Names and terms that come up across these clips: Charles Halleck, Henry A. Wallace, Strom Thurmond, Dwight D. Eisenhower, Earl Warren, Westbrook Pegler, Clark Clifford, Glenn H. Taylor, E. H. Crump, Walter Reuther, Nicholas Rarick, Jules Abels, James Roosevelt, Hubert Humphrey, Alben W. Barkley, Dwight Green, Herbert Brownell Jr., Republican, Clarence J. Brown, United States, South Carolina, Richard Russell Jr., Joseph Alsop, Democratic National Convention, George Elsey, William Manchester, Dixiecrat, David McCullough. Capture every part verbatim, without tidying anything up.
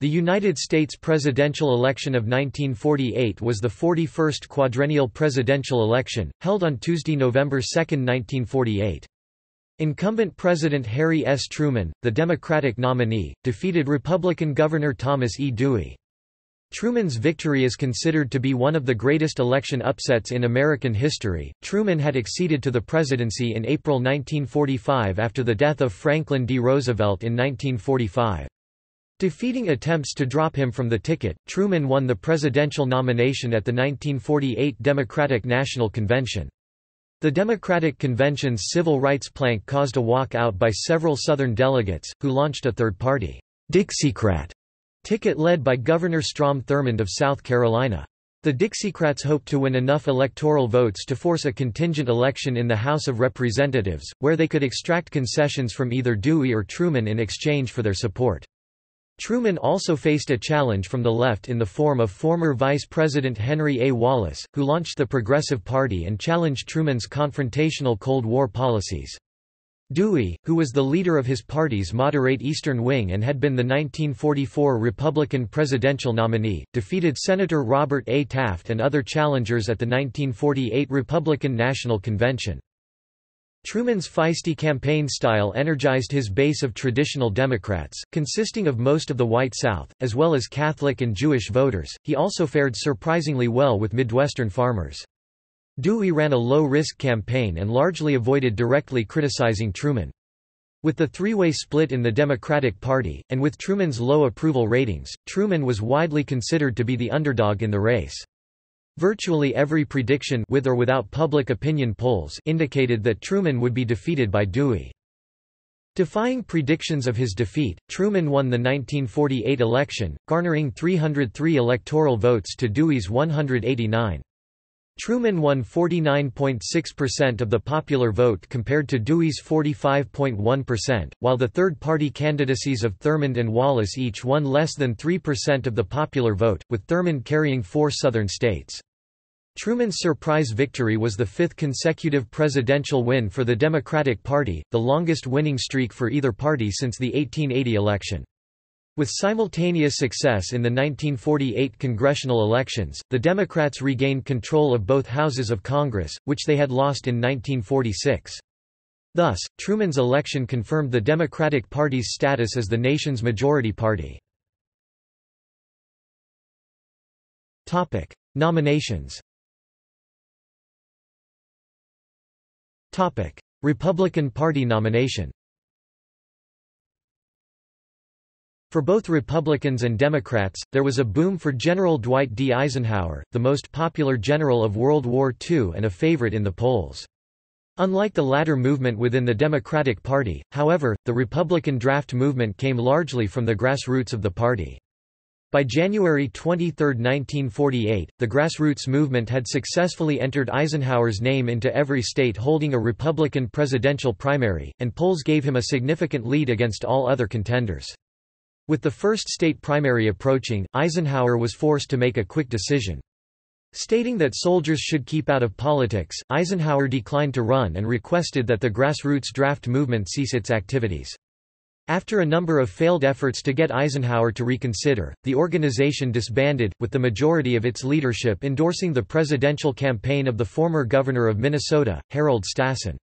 The United States presidential election of nineteen forty-eight was the forty-first quadrennial presidential election, held on Tuesday, November second, nineteen forty-eight. Incumbent President Harry S. Truman, the Democratic nominee, defeated Republican Governor Thomas E. Dewey. Truman's victory is considered to be one of the greatest election upsets in American history. Truman had acceded to the presidency in April nineteen forty-five after the death of Franklin D. Roosevelt in nineteen forty-five. Defeating attempts to drop him from the ticket, Truman won the presidential nomination at the nineteen forty-eight Democratic National Convention. The Democratic Convention's civil rights plank caused a walkout by several Southern delegates, who launched a third-party Dixiecrat ticket led by Governor Strom Thurmond of South Carolina. The Dixiecrats hoped to win enough electoral votes to force a contingent election in the House of Representatives, where they could extract concessions from either Dewey or Truman in exchange for their support. Truman also faced a challenge from the left in the form of former Vice President Henry A. Wallace, who launched the Progressive Party and challenged Truman's confrontational Cold War policies. Dewey, who was the leader of his party's moderate Eastern Wing and had been the nineteen forty-four Republican presidential nominee, defeated Senator Robert A. Taft and other challengers at the nineteen forty-eight Republican National Convention. Truman's feisty campaign style energized his base of traditional Democrats, consisting of most of the white South, as well as Catholic and Jewish voters. He also fared surprisingly well with Midwestern farmers. Dewey ran a low-risk campaign and largely avoided directly criticizing Truman. With the three-way split in the Democratic Party, and with Truman's low approval ratings, Truman was widely considered to be the underdog in the race. Virtually every prediction with or without public opinion polls indicated that Truman would be defeated by Dewey. Defying predictions of his defeat, Truman won the nineteen forty-eight election, garnering three hundred three electoral votes to Dewey's one hundred eighty-nine. Truman won forty-nine point six percent of the popular vote compared to Dewey's forty-five point one percent, while the third-party candidacies of Thurmond and Wallace each won less than three percent of the popular vote, with Thurmond carrying four Southern states. Truman's surprise victory was the fifth consecutive presidential win for the Democratic Party, the longest winning streak for either party since the eighteen eighty election. With simultaneous success in the nineteen forty-eight congressional elections, the Democrats regained control of both houses of Congress, which they had lost in nineteen forty-six. Thus, Truman's election confirmed the Democratic Party's status as the nation's majority party. Topic: Nominations. Topic: Republican Party nomination. For both Republicans and Democrats, there was a boom for General Dwight D. Eisenhower, the most popular general of World War Two and a favorite in the polls. Unlike the latter movement within the Democratic Party, however, the Republican draft movement came largely from the grassroots of the party. By January twenty-third, nineteen forty-eight, the grassroots movement had successfully entered Eisenhower's name into every state holding a Republican presidential primary, and polls gave him a significant lead against all other contenders. With the first state primary approaching, Eisenhower was forced to make a quick decision. Stating that soldiers should keep out of politics, Eisenhower declined to run and requested that the grassroots draft movement cease its activities. After a number of failed efforts to get Eisenhower to reconsider, the organization disbanded, with the majority of its leadership endorsing the presidential campaign of the former governor of Minnesota, Harold Stassen.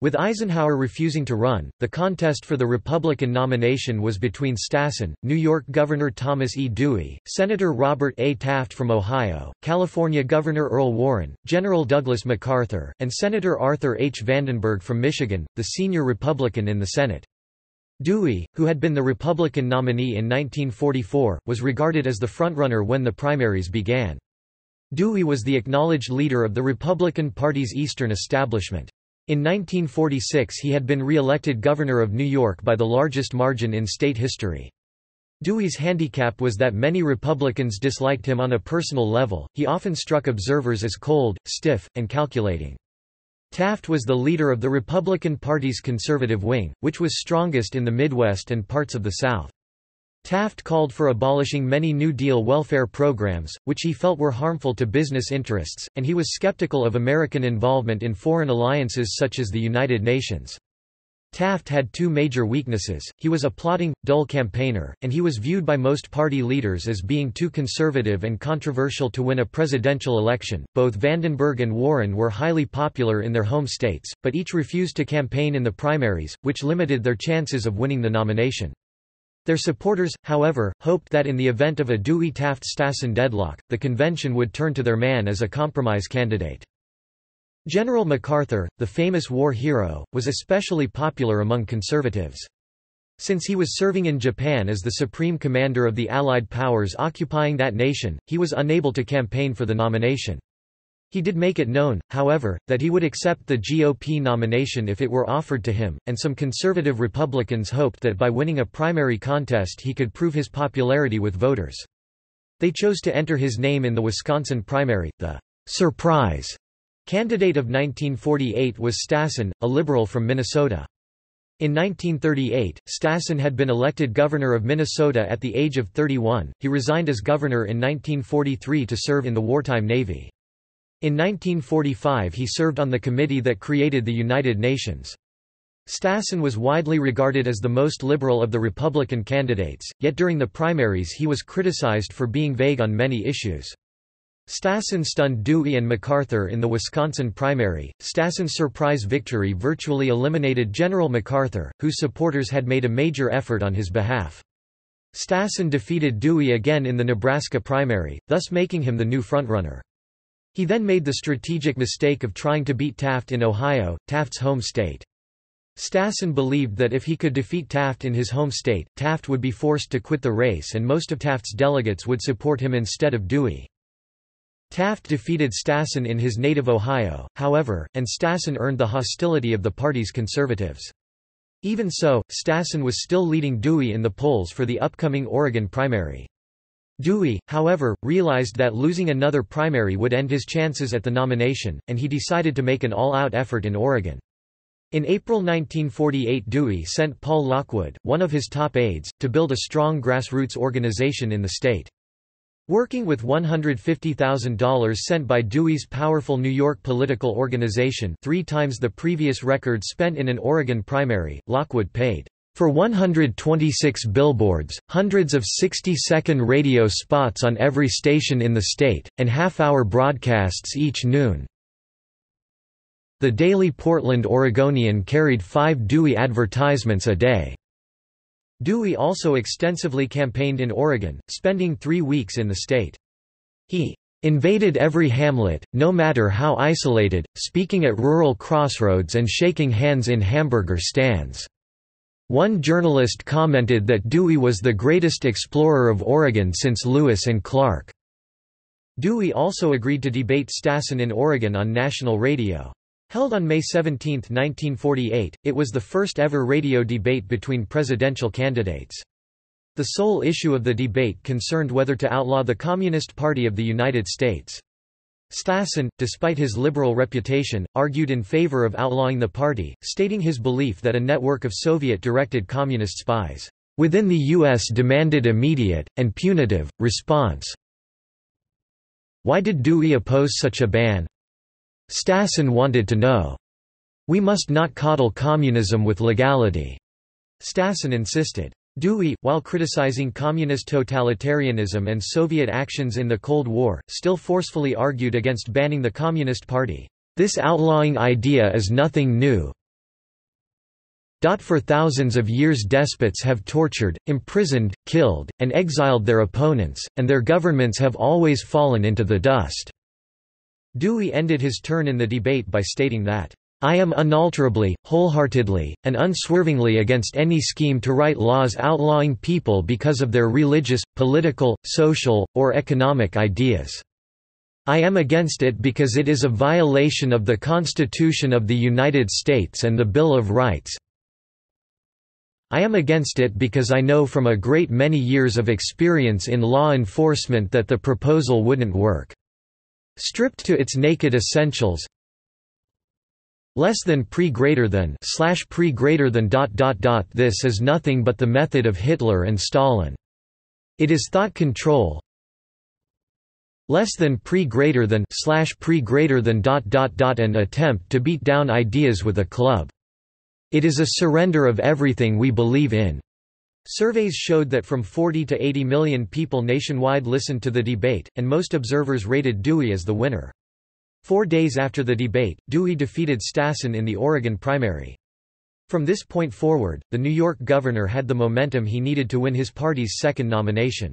With Eisenhower refusing to run, the contest for the Republican nomination was between Stassen, New York Governor Thomas E. Dewey, Senator Robert A. Taft from Ohio, California Governor Earl Warren, General Douglas MacArthur, and Senator Arthur H. Vandenberg from Michigan, the senior Republican in the Senate. Dewey, who had been the Republican nominee in nineteen forty-four, was regarded as the frontrunner when the primaries began. Dewey was the acknowledged leader of the Republican Party's Eastern establishment. In nineteen forty-six he had been re-elected governor of New York by the largest margin in state history. Dewey's handicap was that many Republicans disliked him on a personal level. He often struck observers as cold, stiff, and calculating. Taft was the leader of the Republican Party's conservative wing, which was strongest in the Midwest and parts of the South. Taft called for abolishing many New Deal welfare programs, which he felt were harmful to business interests, and he was skeptical of American involvement in foreign alliances such as the United Nations. Taft had two major weaknesses: he was a plodding, dull campaigner, and he was viewed by most party leaders as being too conservative and controversial to win a presidential election. Both Vandenberg and Warren were highly popular in their home states, but each refused to campaign in the primaries, which limited their chances of winning the nomination. Their supporters, however, hoped that in the event of a Dewey-Taft-Stassen deadlock, the convention would turn to their man as a compromise candidate. General MacArthur, the famous war hero, was especially popular among conservatives. Since he was serving in Japan as the supreme commander of the Allied powers occupying that nation, he was unable to campaign for the nomination. He did make it known, however, that he would accept the G O P nomination if it were offered to him, and some conservative Republicans hoped that by winning a primary contest he could prove his popularity with voters. They chose to enter his name in the Wisconsin primary. The "surprise" candidate of nineteen forty-eight was Stassen, a liberal from Minnesota. In nineteen thirty-eight, Stassen had been elected governor of Minnesota at the age of thirty-one. He resigned as governor in nineteen forty-three to serve in the wartime Navy. In nineteen forty-five he served on the committee that created the United Nations. Stassen was widely regarded as the most liberal of the Republican candidates, yet during the primaries he was criticized for being vague on many issues. Stassen stunned Dewey and MacArthur in the Wisconsin primary. Stassen's surprise victory virtually eliminated General MacArthur, whose supporters had made a major effort on his behalf. Stassen defeated Dewey again in the Nebraska primary, thus making him the new frontrunner. He then made the strategic mistake of trying to beat Taft in Ohio, Taft's home state. Stassen believed that if he could defeat Taft in his home state, Taft would be forced to quit the race and most of Taft's delegates would support him instead of Dewey. Taft defeated Stassen in his native Ohio, however, and Stassen earned the hostility of the party's conservatives. Even so, Stassen was still leading Dewey in the polls for the upcoming Oregon primary. Dewey, however, realized that losing another primary would end his chances at the nomination, and he decided to make an all-out effort in Oregon. In April nineteen forty-eight, Dewey sent Paul Lockwood, one of his top aides, to build a strong grassroots organization in the state. Working with one hundred fifty thousand dollars sent by Dewey's powerful New York political organization, three times the previous record spent in an Oregon primary, Lockwood paid for one hundred twenty-six billboards, hundreds of sixty-second radio spots on every station in the state, and half-hour broadcasts each noon. The Daily Portland Oregonian carried five Dewey advertisements a day. Dewey also extensively campaigned in Oregon, spending three weeks in the state. He invaded every hamlet, no matter how isolated, speaking at rural crossroads and shaking hands in hamburger stands. One journalist commented that Dewey was the greatest explorer of Oregon since Lewis and Clark. Dewey also agreed to debate Stassen in Oregon on national radio. Held on May seventeenth nineteen forty-eight, it was the first ever radio debate between presidential candidates. The sole issue of the debate concerned whether to outlaw the Communist Party of the United States. Stassen, despite his liberal reputation, argued in favor of outlawing the party, stating his belief that a network of Soviet-directed communist spies within the U S demanded immediate, and punitive, response. Why did Dewey oppose such a ban? Stassen wanted to know. We must not coddle communism with legality, Stassen insisted. Dewey, while criticizing communist totalitarianism and Soviet actions in the Cold War, still forcefully argued against banning the Communist Party. This outlawing idea is nothing new. For thousands of years despots have tortured, imprisoned, killed, and exiled their opponents, and their governments have always fallen into the dust. Dewey ended his turn in the debate by stating that, "I am unalterably, wholeheartedly, and unswervingly against any scheme to write laws outlawing people because of their religious, political, social, or economic ideas. I am against it because it is a violation of the Constitution of the United States and the Bill of Rights. I am against it because I know from a great many years of experience in law enforcement that the proposal wouldn't work. Stripped to its naked essentials, less than pre greater than slash pre greater than dot dot dot this is nothing but the method of Hitler and Stalin. It is thought control less than pre greater than slash pre greater than dot dot dot an attempt to beat down ideas with a club. It is a surrender of everything we believe in. Surveys showed that from forty to eighty million people nationwide listened to the debate, and most observers rated Dewey as the winner. Four days after the debate, Dewey defeated Stassen in the Oregon primary. From this point forward, the New York governor had the momentum he needed to win his party's second nomination.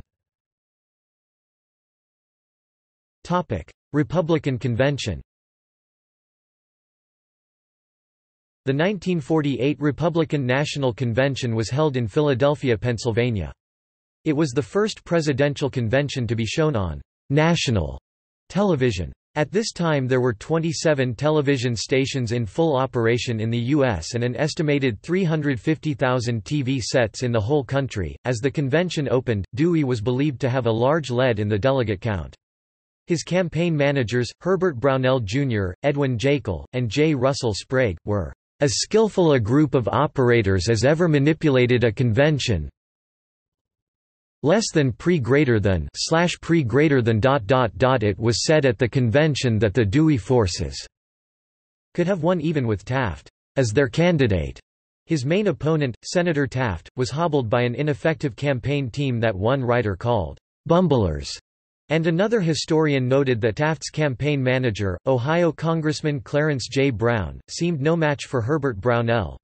Topic: Republican Convention. The nineteen forty-eight Republican National Convention was held in Philadelphia, Pennsylvania. It was the first presidential convention to be shown on national television. At this time there were twenty-seven television stations in full operation in the U S and an estimated three hundred fifty thousand T V sets in the whole country. As the convention opened, Dewey was believed to have a large lead in the delegate count. His campaign managers, Herbert Brownell Junior, Edwin Jaquel, and J. Russell Sprague, were as skillful a group of operators as ever manipulated a convention. Less than pre greater than slash pre greater than dot dot dot. It was said at the convention that the Dewey forces could have won even with Taft as their candidate. His main opponent, Senator Taft, was hobbled by an ineffective campaign team that one writer called bumblers. And another historian noted that Taft's campaign manager, Ohio Congressman Clarence J. Brown, seemed no match for Herbert Brownell.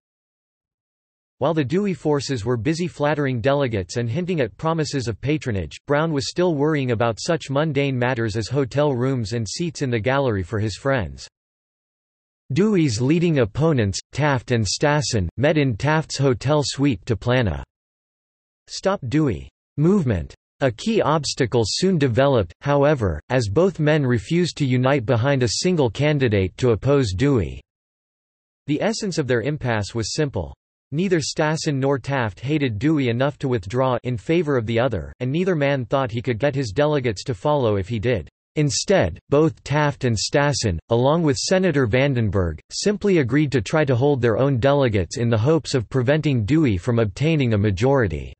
While the Dewey forces were busy flattering delegates and hinting at promises of patronage, Brown was still worrying about such mundane matters as hotel rooms and seats in the gallery for his friends. Dewey's leading opponents, Taft and Stassen, met in Taft's hotel suite to plan a Stop Dewey movement. A key obstacle soon developed, however, as both men refused to unite behind a single candidate to oppose Dewey. The essence of their impasse was simple. Neither Stassen nor Taft hated Dewey enough to withdraw in favor of the other, and neither man thought he could get his delegates to follow if he did. Instead, both Taft and Stassen, along with Senator Vandenberg, simply agreed to try to hold their own delegates in the hopes of preventing Dewey from obtaining a majority.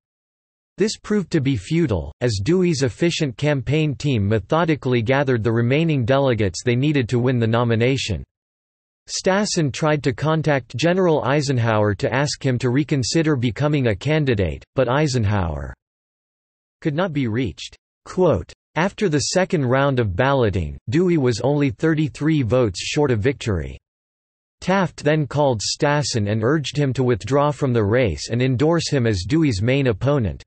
This proved to be futile, as Dewey's efficient campaign team methodically gathered the remaining delegates they needed to win the nomination. Stassen tried to contact General Eisenhower to ask him to reconsider becoming a candidate, but Eisenhower could not be reached. Quote, "After the second round of balloting, Dewey was only thirty-three votes short of victory. Taft then called Stassen and urged him to withdraw from the race and endorse him as Dewey's main opponent.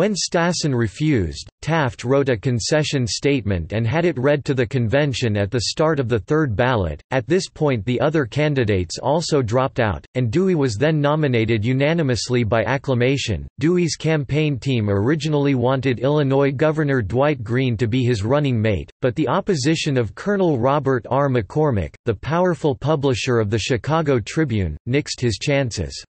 When Stassen refused, Taft wrote a concession statement and had it read to the convention at the start of the third ballot. At this point the other candidates also dropped out, and Dewey was then nominated unanimously by acclamation. Dewey's campaign team originally wanted Illinois Governor Dwight Green to be his running mate, but the opposition of Colonel Robert R. McCormick, the powerful publisher of the Chicago Tribune, nixed his chances.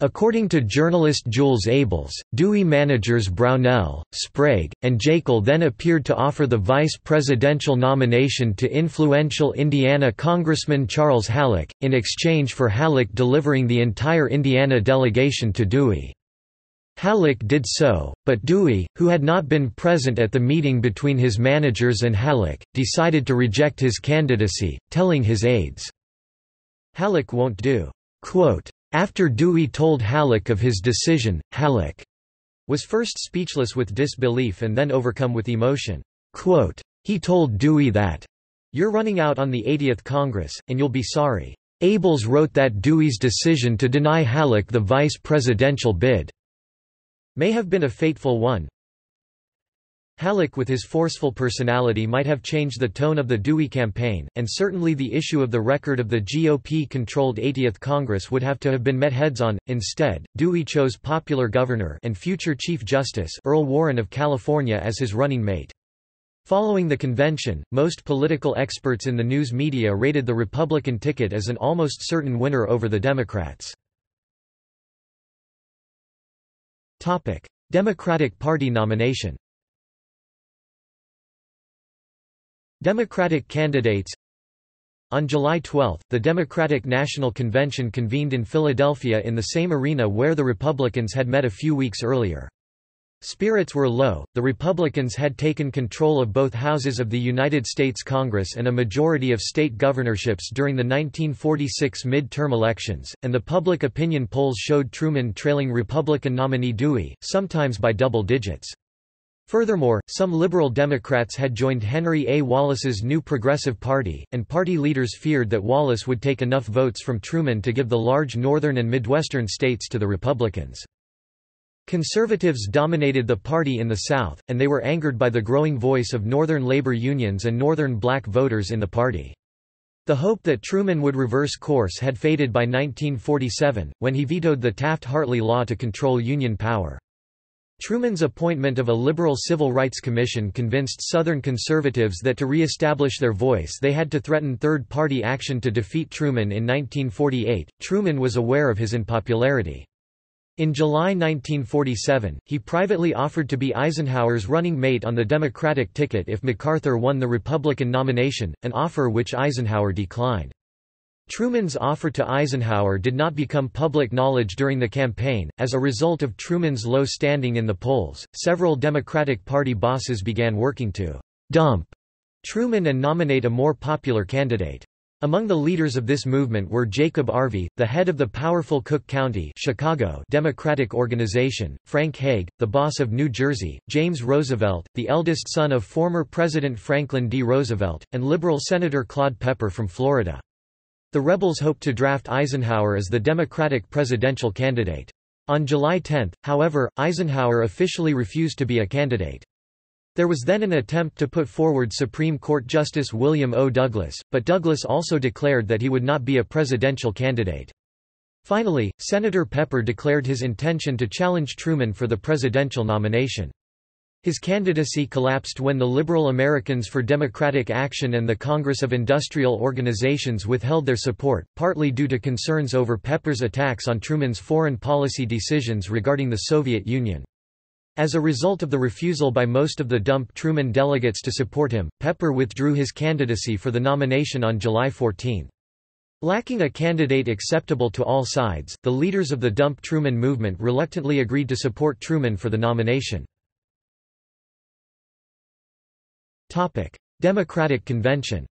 According to journalist Jules Abels, Dewey managers Brownell, Sprague, and Jaquel then appeared to offer the vice presidential nomination to influential Indiana Congressman Charles Halleck, in exchange for Halleck delivering the entire Indiana delegation to Dewey. Halleck did so, but Dewey, who had not been present at the meeting between his managers and Halleck, decided to reject his candidacy, telling his aides, "Halleck won't do." Quote, after Dewey told Halleck of his decision, Halleck was first speechless with disbelief and then overcome with emotion. Quote, he told Dewey that, "You're running out on the eightieth Congress, and you'll be sorry." Abels wrote that Dewey's decision to deny Halleck the vice presidential bid may have been a fateful one. Halleck with his forceful personality might have changed the tone of the Dewey campaign, and certainly the issue of the record of the G O P-controlled eightieth Congress would have to have been met heads-on. Instead, Dewey chose popular governor and future Chief Justice Earl Warren of California as his running mate. Following the convention, most political experts in the news media rated the Republican ticket as an almost certain winner over the Democrats. Topic: Democratic Party nomination. Democratic candidates. On July twelfth, the Democratic National Convention convened in Philadelphia in the same arena where the Republicans had met a few weeks earlier. Spirits were low, the Republicans had taken control of both houses of the United States Congress and a majority of state governorships during the nineteen forty-six mid-term elections, and the public opinion polls showed Truman trailing Republican nominee Dewey, sometimes by double digits. Furthermore, some liberal Democrats had joined Henry A. Wallace's new Progressive Party, and party leaders feared that Wallace would take enough votes from Truman to give the large northern and midwestern states to the Republicans. Conservatives dominated the party in the South, and they were angered by the growing voice of northern labor unions and northern black voters in the party. The hope that Truman would reverse course had faded by nineteen forty-seven, when he vetoed the Taft-Hartley law to control union power. Truman's appointment of a liberal civil rights commission convinced Southern conservatives that to re-establish their voice they had to threaten third-party action to defeat Truman in nineteen forty-eight. Truman was aware of his unpopularity. In July nineteen forty-seven, he privately offered to be Eisenhower's running mate on the Democratic ticket if MacArthur won the Republican nomination, an offer which Eisenhower declined. Truman's offer to Eisenhower did not become public knowledge during the campaign. As a result of Truman's low standing in the polls, several Democratic Party bosses began working to dump Truman and nominate a more popular candidate. Among the leaders of this movement were Jacob Arvey, the head of the powerful Cook County Chicago Democratic Organization, Frank Hague, the boss of New Jersey, James Roosevelt, the eldest son of former President Franklin D. Roosevelt, and liberal Senator Claude Pepper from Florida. The rebels hoped to draft Eisenhower as the Democratic presidential candidate. On July tenth, however, Eisenhower officially refused to be a candidate. There was then an attempt to put forward Supreme Court Justice William O. Douglas, but Douglas also declared that he would not be a presidential candidate. Finally, Senator Pepper declared his intention to challenge Truman for the presidential nomination. His candidacy collapsed when the Liberal Americans for Democratic Action and the Congress of Industrial Organizations withheld their support, partly due to concerns over Pepper's attacks on Truman's foreign policy decisions regarding the Soviet Union. As a result of the refusal by most of the dump Truman delegates to support him, Pepper withdrew his candidacy for the nomination on July fourteenth. Lacking a candidate acceptable to all sides, the leaders of the dump Truman movement reluctantly agreed to support Truman for the nomination. Topic: Democratic Convention.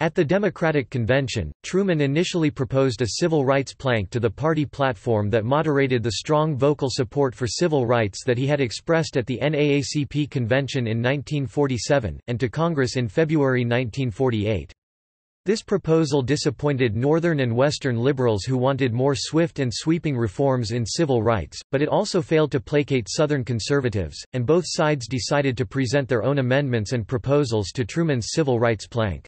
At the Democratic Convention, Truman initially proposed a civil rights plank to the party platform that moderated the strong vocal support for civil rights that he had expressed at the N double A C P convention in nineteen forty-seven, and to Congress in February nineteen forty-eight. This proposal disappointed northern and western liberals who wanted more swift and sweeping reforms in civil rights, but it also failed to placate southern conservatives, and both sides decided to present their own amendments and proposals to Truman's civil rights plank.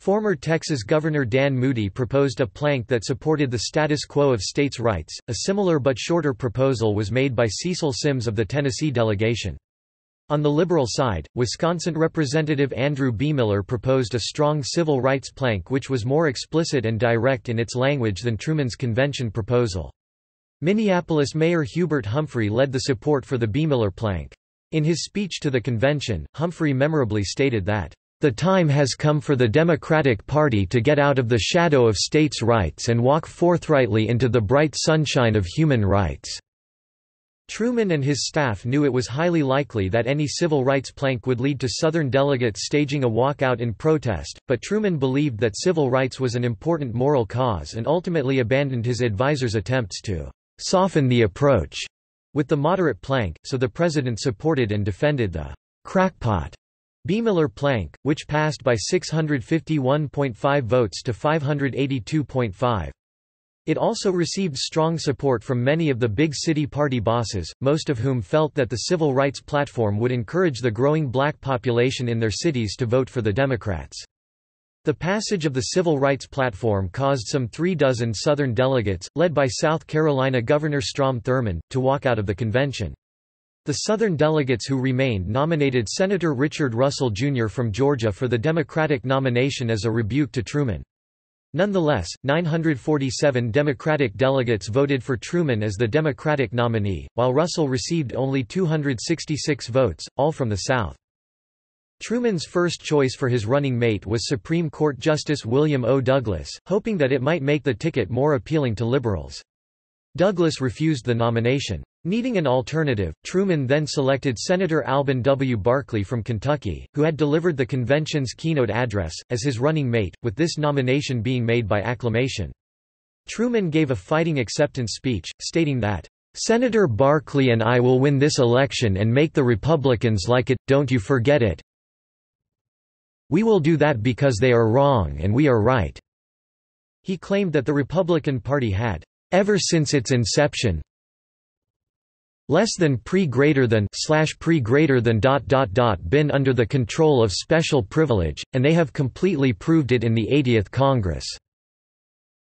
Former Texas Governor Dan Moody proposed a plank that supported the status quo of states' rights. A similar but shorter proposal was made by Cecil Sims of the Tennessee delegation. On the liberal side, Wisconsin Representative Andrew B. Miller proposed a strong civil rights plank which was more explicit and direct in its language than Truman's convention proposal. Minneapolis Mayor Hubert Humphrey led the support for the B. Miller plank. In his speech to the convention, Humphrey memorably stated that, "The time has come for the Democratic Party to get out of the shadow of states' rights and walk forthrightly into the bright sunshine of human rights." Truman and his staff knew it was highly likely that any civil rights plank would lead to Southern delegates staging a walkout in protest, but Truman believed that civil rights was an important moral cause and ultimately abandoned his advisors' attempts to soften the approach with the moderate plank, so the president supported and defended the crackpot B. Miller plank, which passed by six hundred fifty-one point five votes to five hundred eighty-two point five. It also received strong support from many of the big city party bosses, most of whom felt that the civil rights platform would encourage the growing black population in their cities to vote for the Democrats. The passage of the civil rights platform caused some three dozen Southern delegates, led by South Carolina Governor Strom Thurmond, to walk out of the convention. The Southern delegates who remained nominated Senator Richard Russell Junior from Georgia for the Democratic nomination as a rebuke to Truman. Nonetheless, nine hundred forty-seven Democratic delegates voted for Truman as the Democratic nominee, while Russell received only two hundred sixty-six votes, all from the South. Truman's first choice for his running mate was Supreme Court Justice William O. Douglas, hoping that it might make the ticket more appealing to liberals. Douglas refused the nomination. Needing an alternative, Truman then selected Senator Alben W. Barkley from Kentucky, who had delivered the convention's keynote address, as his running mate, with this nomination being made by acclamation. Truman gave a fighting acceptance speech, stating that, "Senator Barkley and I will win this election and make the Republicans like it, don't you forget it. We will do that because they are wrong and we are right." He claimed that the Republican Party had, "ever since its inception, less than pre greater than slash pre greater than dot dot dot been under the control of special privilege, and they have completely proved it in the eightieth Congress."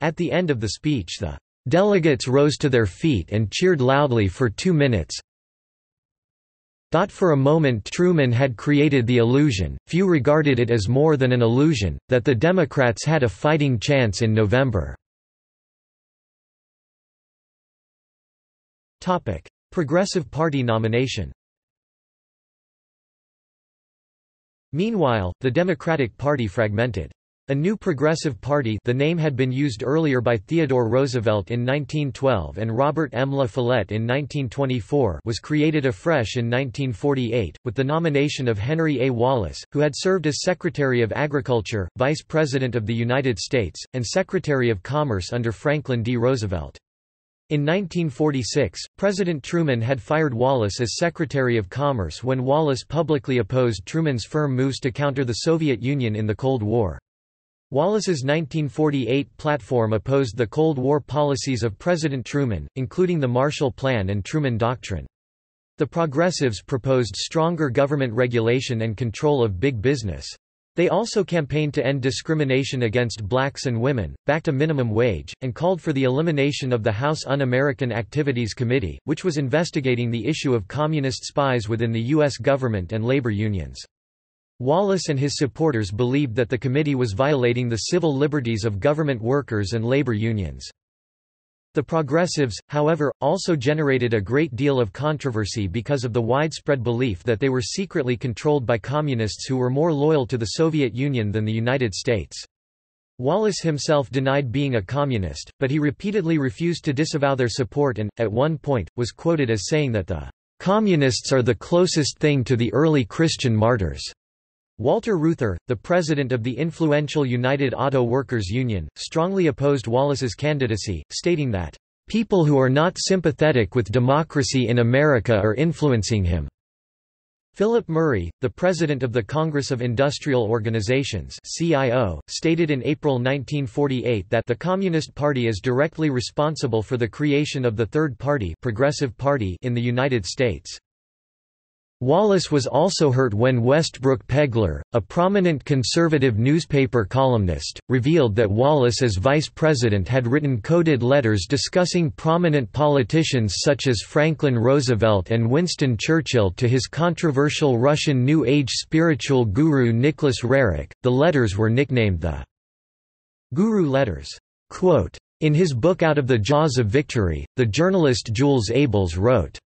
At the end of the speech, the delegates rose to their feet and cheered loudly for two minutes. For a moment Truman had created the illusion, few regarded it as more than an illusion, that the Democrats had a fighting chance in November. Progressive Party nomination. Meanwhile, the Democratic Party fragmented. A new Progressive Party, the name had been used earlier by Theodore Roosevelt in nineteen twelve and Robert M. La Follette in nineteen twenty-four, was created afresh in nineteen forty-eight, with the nomination of Henry A. Wallace, who had served as Secretary of Agriculture, Vice President of the United States, and Secretary of Commerce under Franklin D. Roosevelt. In nineteen forty-six, President Truman had fired Wallace as Secretary of Commerce when Wallace publicly opposed Truman's firm moves to counter the Soviet Union in the Cold War. Wallace's nineteen forty-eight platform opposed the Cold War policies of President Truman, including the Marshall Plan and Truman Doctrine. The Progressives proposed stronger government regulation and control of big business. They also campaigned to end discrimination against blacks and women, backed a minimum wage, and called for the elimination of the House Un-American Activities Committee, which was investigating the issue of communist spies within the U S government and labor unions. Wallace and his supporters believed that the committee was violating the civil liberties of government workers and labor unions. The Progressives, however, also generated a great deal of controversy because of the widespread belief that they were secretly controlled by communists who were more loyal to the Soviet Union than the United States. Wallace himself denied being a communist, but he repeatedly refused to disavow their support and, at one point, was quoted as saying that the "communists are the closest thing to the early Christian martyrs." Walter Reuther, the president of the influential United Auto Workers Union, strongly opposed Wallace's candidacy, stating that, "people who are not sympathetic with democracy in America are influencing him." Philip Murray, the president of the Congress of Industrial Organizations (C I O), stated in April nineteen forty-eight that the Communist Party is directly responsible for the creation of the Third Party, Progressive Party, in the United States. Wallace was also hurt when Westbrook Pegler, a prominent conservative newspaper columnist, revealed that Wallace as vice president had written coded letters discussing prominent politicians such as Franklin Roosevelt and Winston Churchill to his controversial Russian New Age spiritual guru Nicholas Rarick. The letters were nicknamed the Guru Letters. Quote, in his book Out of the Jaws of Victory, the journalist Jules Abels wrote,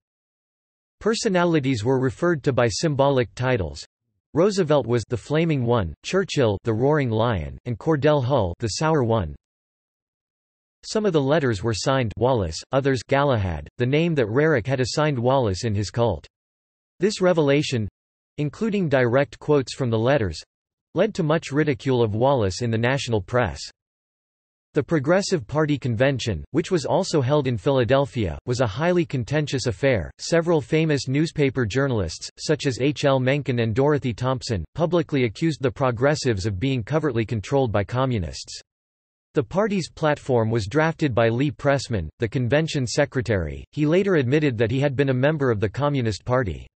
personalities were referred to by symbolic titles. Roosevelt was the Flaming One, Churchill the Roaring Lion, and Cordell Hull the Sour One. Some of the letters were signed Wallace, others Galahad, the name that Rarick had assigned Wallace in his cult. This revelation, including direct quotes from the letters, led to much ridicule of Wallace in the national press. The Progressive Party Convention, which was also held in Philadelphia, was a highly contentious affair. Several famous newspaper journalists, such as H L Mencken and Dorothy Thompson, publicly accused the Progressives of being covertly controlled by communists. The party's platform was drafted by Lee Pressman, the convention secretary. He later admitted that he had been a member of the Communist Party.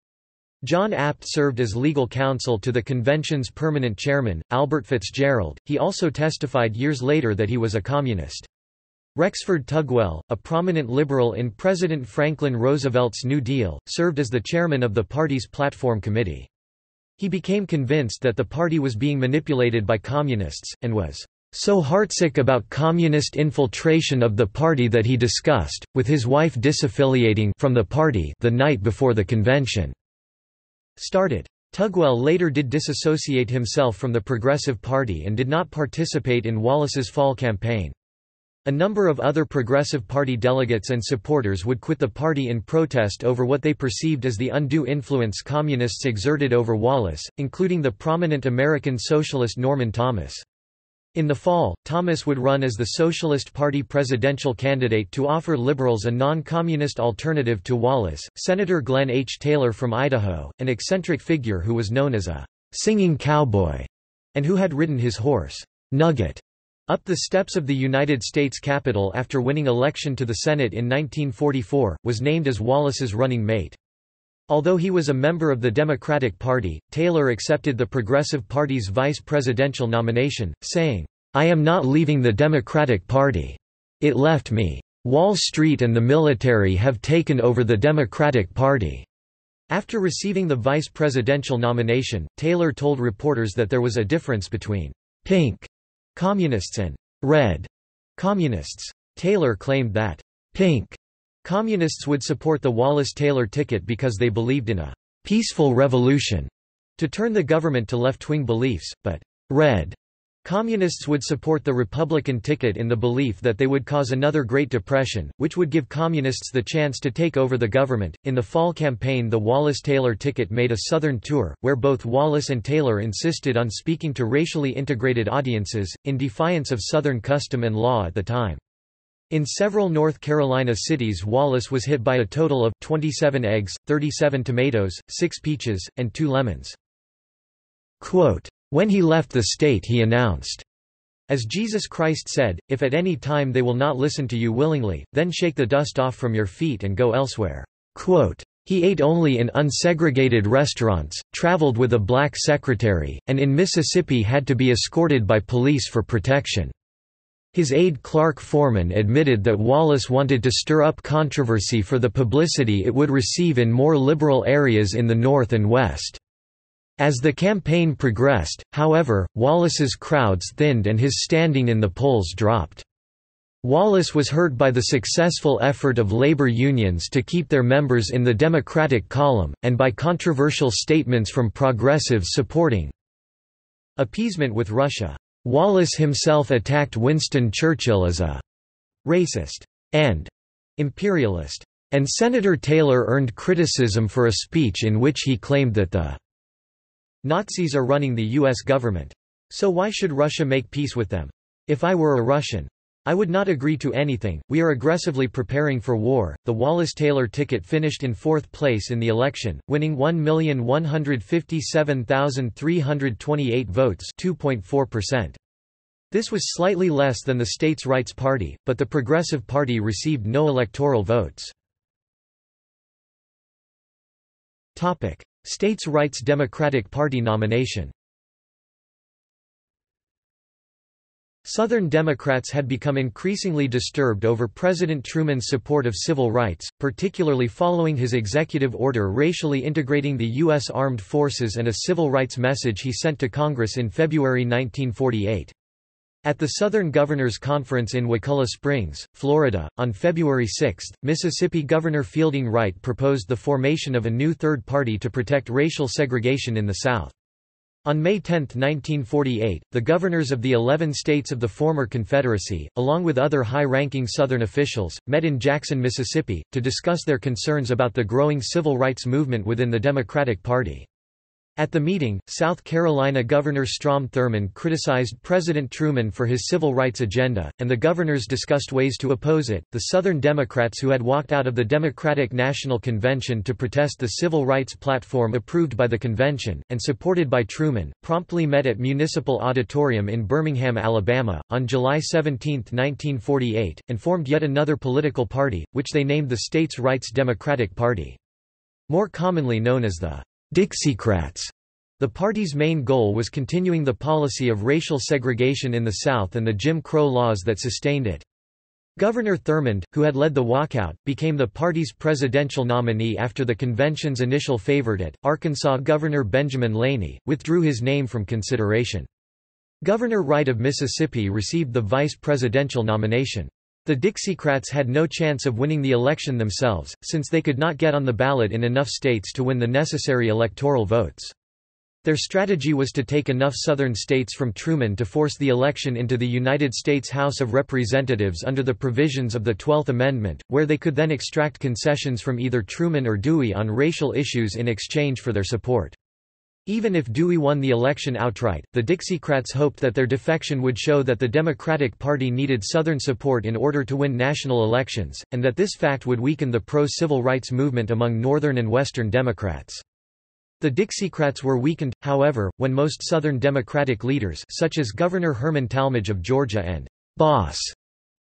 John Apt served as legal counsel to the convention's permanent chairman, Albert Fitzgerald. He also testified years later that he was a communist. Rexford Tugwell, a prominent liberal in President Franklin Roosevelt's New Deal, served as the chairman of the party's platform committee. He became convinced that the party was being manipulated by communists, and was so heartsick about communist infiltration of the party that he discussed, with his wife disaffiliating from the party the night before the convention started. Tugwell later did disassociate himself from the Progressive Party and did not participate in Wallace's fall campaign. A number of other Progressive Party delegates and supporters would quit the party in protest over what they perceived as the undue influence communists exerted over Wallace, including the prominent American socialist Norman Thomas. In the fall, Thomas would run as the Socialist Party presidential candidate to offer liberals a non-communist alternative to Wallace. Senator Glenn H. Taylor from Idaho, an eccentric figure who was known as a singing cowboy and who had ridden his horse, Nugget, up the steps of the United States Capitol after winning election to the Senate in nineteen forty-four, was named as Wallace's running mate. Although he was a member of the Democratic Party, Taylor accepted the Progressive Party's vice presidential nomination, saying, "I am not leaving the Democratic Party. It left me. Wall Street and the military have taken over the Democratic Party." After receiving the vice presidential nomination, Taylor told reporters that there was a difference between "pink" communists and red communists. Taylor claimed that pink communists would support the Wallace-Taylor ticket because they believed in a peaceful revolution to turn the government to left-wing beliefs, but red communists would support the Republican ticket in the belief that they would cause another Great Depression, which would give communists the chance to take over the government. In the fall campaign, the Wallace-Taylor ticket made a southern tour, where both Wallace and Taylor insisted on speaking to racially integrated audiences, in defiance of Southern custom and law at the time. In several North Carolina cities, Wallace was hit by a total of twenty-seven eggs, thirty-seven tomatoes, six peaches, and two lemons. Quote, "When he left the state he announced, as Jesus Christ said, if at any time they will not listen to you willingly, then shake the dust off from your feet and go elsewhere." Quote, "He ate only in unsegregated restaurants, traveled with a black secretary, and in Mississippi had to be escorted by police for protection." His aide Clark Foreman admitted that Wallace wanted to stir up controversy for the publicity it would receive in more liberal areas in the North and West. As the campaign progressed, however, Wallace's crowds thinned and his standing in the polls dropped. Wallace was hurt by the successful effort of labor unions to keep their members in the Democratic column, and by controversial statements from progressives supporting appeasement with Russia. Wallace himself attacked Winston Churchill as a racist and imperialist, and Senator Taylor earned criticism for a speech in which he claimed that the Nazis are running the U S government. So why should Russia make peace with them? If I were a Russian, I would not agree to anything. We are aggressively preparing for war. The Wallace-Taylor ticket finished in fourth place in the election, winning one million one hundred fifty-seven thousand three hundred twenty-eight votes, two point four percent. This was slightly less than the states' rights party, but the Progressive Party received no electoral votes. Topic: States' Rights Democratic Party nomination. Southern Democrats had become increasingly disturbed over President Truman's support of civil rights, particularly following his executive order racially integrating the U S Armed Forces and a civil rights message he sent to Congress in February nineteen forty-eight. At the Southern Governors' Conference in Wakulla Springs, Florida, on February sixth, Mississippi Governor Fielding Wright proposed the formation of a new third party to protect racial segregation in the South. On May tenth nineteen forty-eight, the governors of the eleven states of the former Confederacy, along with other high-ranking Southern officials, met in Jackson, Mississippi, to discuss their concerns about the growing civil rights movement within the Democratic Party. At the meeting, South Carolina Governor Strom Thurmond criticized President Truman for his civil rights agenda, and the governors discussed ways to oppose it. The Southern Democrats who had walked out of the Democratic National Convention to protest the civil rights platform approved by the convention, and supported by Truman, promptly met at Municipal Auditorium in Birmingham, Alabama, on July seventeenth nineteen forty-eight, and formed yet another political party, which they named the States' Rights Democratic Party, more commonly known as the Dixiecrats. The party's main goal was continuing the policy of racial segregation in the South and the Jim Crow laws that sustained it. Governor Thurmond, who had led the walkout, became the party's presidential nominee after the convention's initial favorite, Arkansas Governor Benjamin Laney, withdrew his name from consideration. Governor Wright of Mississippi received the vice presidential nomination. The Dixiecrats had no chance of winning the election themselves, since they could not get on the ballot in enough states to win the necessary electoral votes. Their strategy was to take enough Southern states from Truman to force the election into the United States House of Representatives under the provisions of the Twelfth Amendment, where they could then extract concessions from either Truman or Dewey on racial issues in exchange for their support. Even if Dewey won the election outright, the Dixiecrats hoped that their defection would show that the Democratic Party needed Southern support in order to win national elections, and that this fact would weaken the pro-civil rights movement among Northern and Western Democrats. The Dixiecrats were weakened, however, when most Southern Democratic leaders such as Governor Herman Talmadge of Georgia and "boss"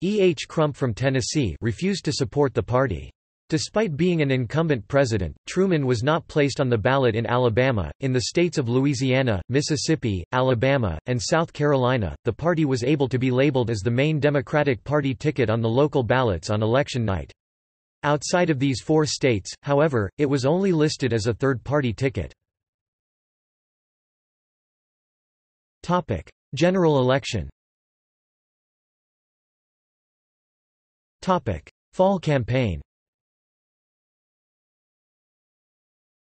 E H Crump from Tennessee refused to support the party. Despite being an incumbent president, Truman was not placed on the ballot in Alabama. In the states of Louisiana, Mississippi, Alabama, and South Carolina, the party was able to be labeled as the main Democratic Party ticket on the local ballots on election night. Outside of these four states, however, it was only listed as a third-party ticket. Topic: General election. Topic: Fall campaign.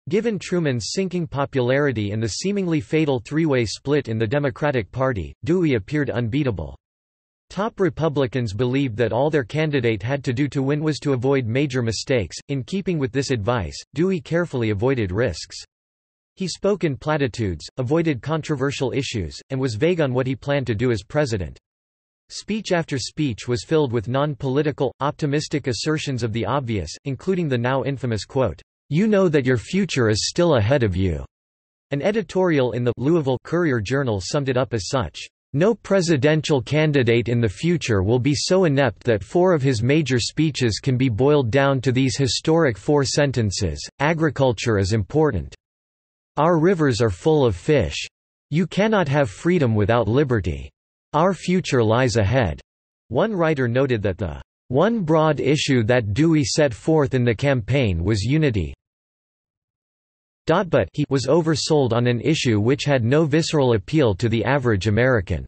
Given Truman's sinking popularity and the seemingly fatal three-way split in the Democratic Party, Dewey appeared unbeatable. Top Republicans believed that all their candidate had to do to win was to avoid major mistakes. In keeping with this advice, Dewey carefully avoided risks. He spoke in platitudes, avoided controversial issues, and was vague on what he planned to do as president. Speech after speech was filled with non-political, optimistic assertions of the obvious, including the now infamous quote, "You know that your future is still ahead of you." An editorial in the Louisville Courier-Journal summed it up as such. "No presidential candidate in the future will be so inept that four of his major speeches can be boiled down to these historic four sentences: agriculture is important. Our rivers are full of fish. You cannot have freedom without liberty. Our future lies ahead." One writer noted that the "one broad issue that Dewey set forth in the campaign was unity. But he was oversold on an issue which had no visceral appeal to the average American.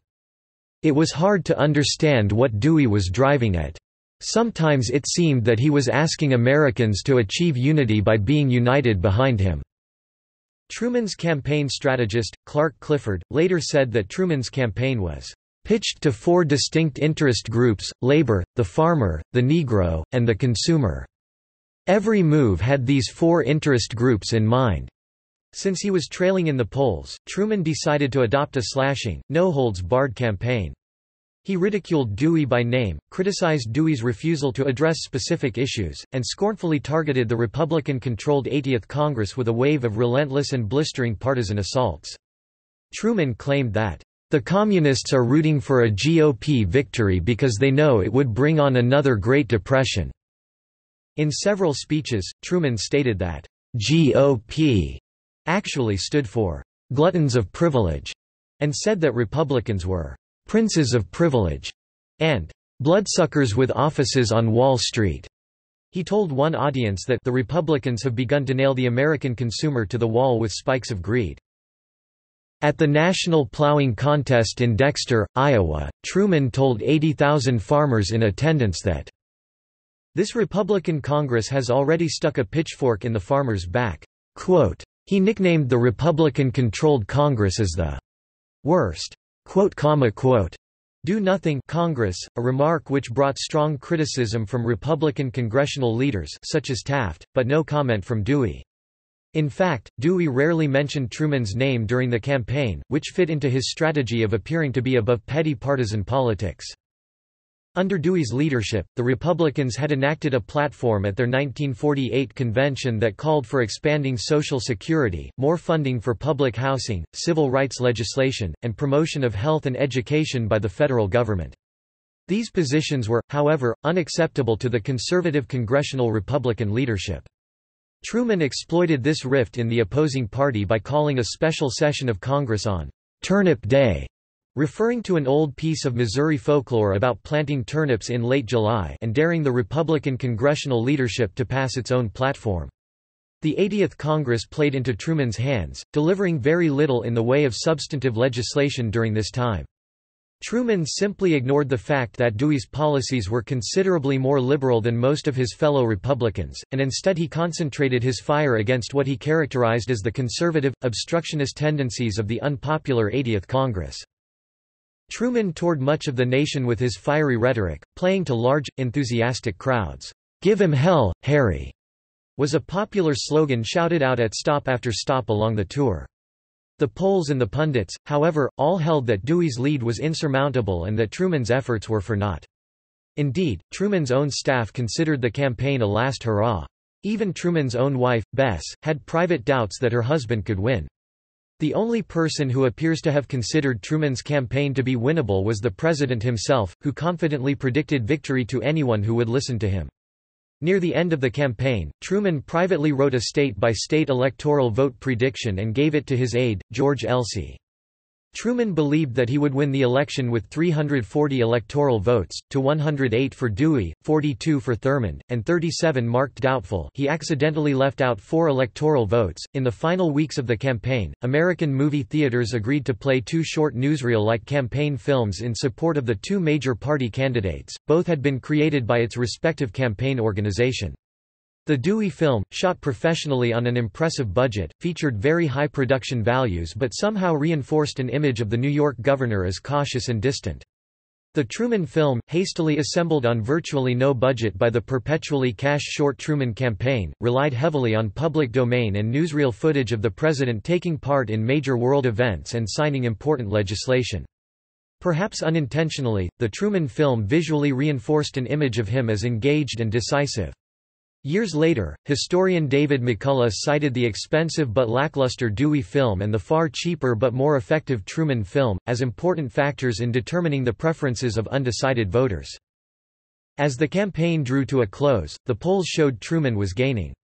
It was hard to understand what Dewey was driving at. Sometimes it seemed that he was asking Americans to achieve unity by being united behind him." Truman's campaign strategist, Clark Clifford, later said that Truman's campaign was "pitched to four distinct interest groups, labor, the farmer, the Negro, and the consumer. Every move had these four interest groups in mind." Since he was trailing in the polls, Truman decided to adopt a slashing, no-holds-barred campaign. He ridiculed Dewey by name, criticized Dewey's refusal to address specific issues, and scornfully targeted the Republican-controlled eightieth Congress with a wave of relentless and blistering partisan assaults. Truman claimed that, "The Communists are rooting for a G O P victory because they know it would bring on another Great Depression." In several speeches, Truman stated that G O P actually stood for "gluttons of privilege" and said that Republicans were "princes of privilege" and "bloodsuckers with offices on Wall Street." He told one audience that the Republicans have begun to nail the American consumer to the wall with spikes of greed. At the national plowing contest in Dexter, Iowa, Truman told eighty thousand farmers in attendance that "this Republican Congress has already stuck a pitchfork in the farmer's back." Quote, he nicknamed the Republican-controlled Congress as the "worst," quote, comma, quote, "do-nothing Congress," a remark which brought strong criticism from Republican congressional leaders such as Taft, but no comment from Dewey. In fact, Dewey rarely mentioned Truman's name during the campaign, which fit into his strategy of appearing to be above petty partisan politics. Under Dewey's leadership, the Republicans had enacted a platform at their nineteen forty-eight convention that called for expanding Social Security, more funding for public housing, civil rights legislation, and promotion of health and education by the federal government. These positions were, however, unacceptable to the conservative congressional Republican leadership. Truman exploited this rift in the opposing party by calling a special session of Congress on "Turnip Day," referring to an old piece of Missouri folklore about planting turnips in late July and daring the Republican congressional leadership to pass its own platform. The eightieth Congress played into Truman's hands, delivering very little in the way of substantive legislation during this time. Truman simply ignored the fact that Dewey's policies were considerably more liberal than most of his fellow Republicans, and instead he concentrated his fire against what he characterized as the conservative, obstructionist tendencies of the unpopular eightieth Congress. Truman toured much of the nation with his fiery rhetoric, playing to large, enthusiastic crowds. "Give him hell, Harry," was a popular slogan shouted out at stop after stop along the tour. The polls and the pundits, however, all held that Dewey's lead was insurmountable and that Truman's efforts were for naught. Indeed, Truman's own staff considered the campaign a last hurrah. Even Truman's own wife, Bess, had private doubts that her husband could win. The only person who appears to have considered Truman's campaign to be winnable was the president himself, who confidently predicted victory to anyone who would listen to him. Near the end of the campaign, Truman privately wrote a state-by-state electoral vote prediction and gave it to his aide, George Elsey. Truman believed that he would win the election with three hundred forty electoral votes, to one hundred eight for Dewey, forty-two for Thurmond, and thirty-seven marked doubtful. He accidentally left out four electoral votes. In the final weeks of the campaign, American movie theaters agreed to play two short newsreel-like campaign films in support of the two major party candidates. Both had been created by its respective campaign organization. The Dewey film, shot professionally on an impressive budget, featured very high production values but somehow reinforced an image of the New York governor as cautious and distant. The Truman film, hastily assembled on virtually no budget by the perpetually cash-short Truman campaign, relied heavily on public domain and newsreel footage of the president taking part in major world events and signing important legislation. Perhaps unintentionally, the Truman film visually reinforced an image of him as engaged and decisive. Years later, historian David McCullough cited the expensive but lackluster Dewey film and the far cheaper but more effective Truman film, as important factors in determining the preferences of undecided voters. As the campaign drew to a close, the polls showed Truman was gaining.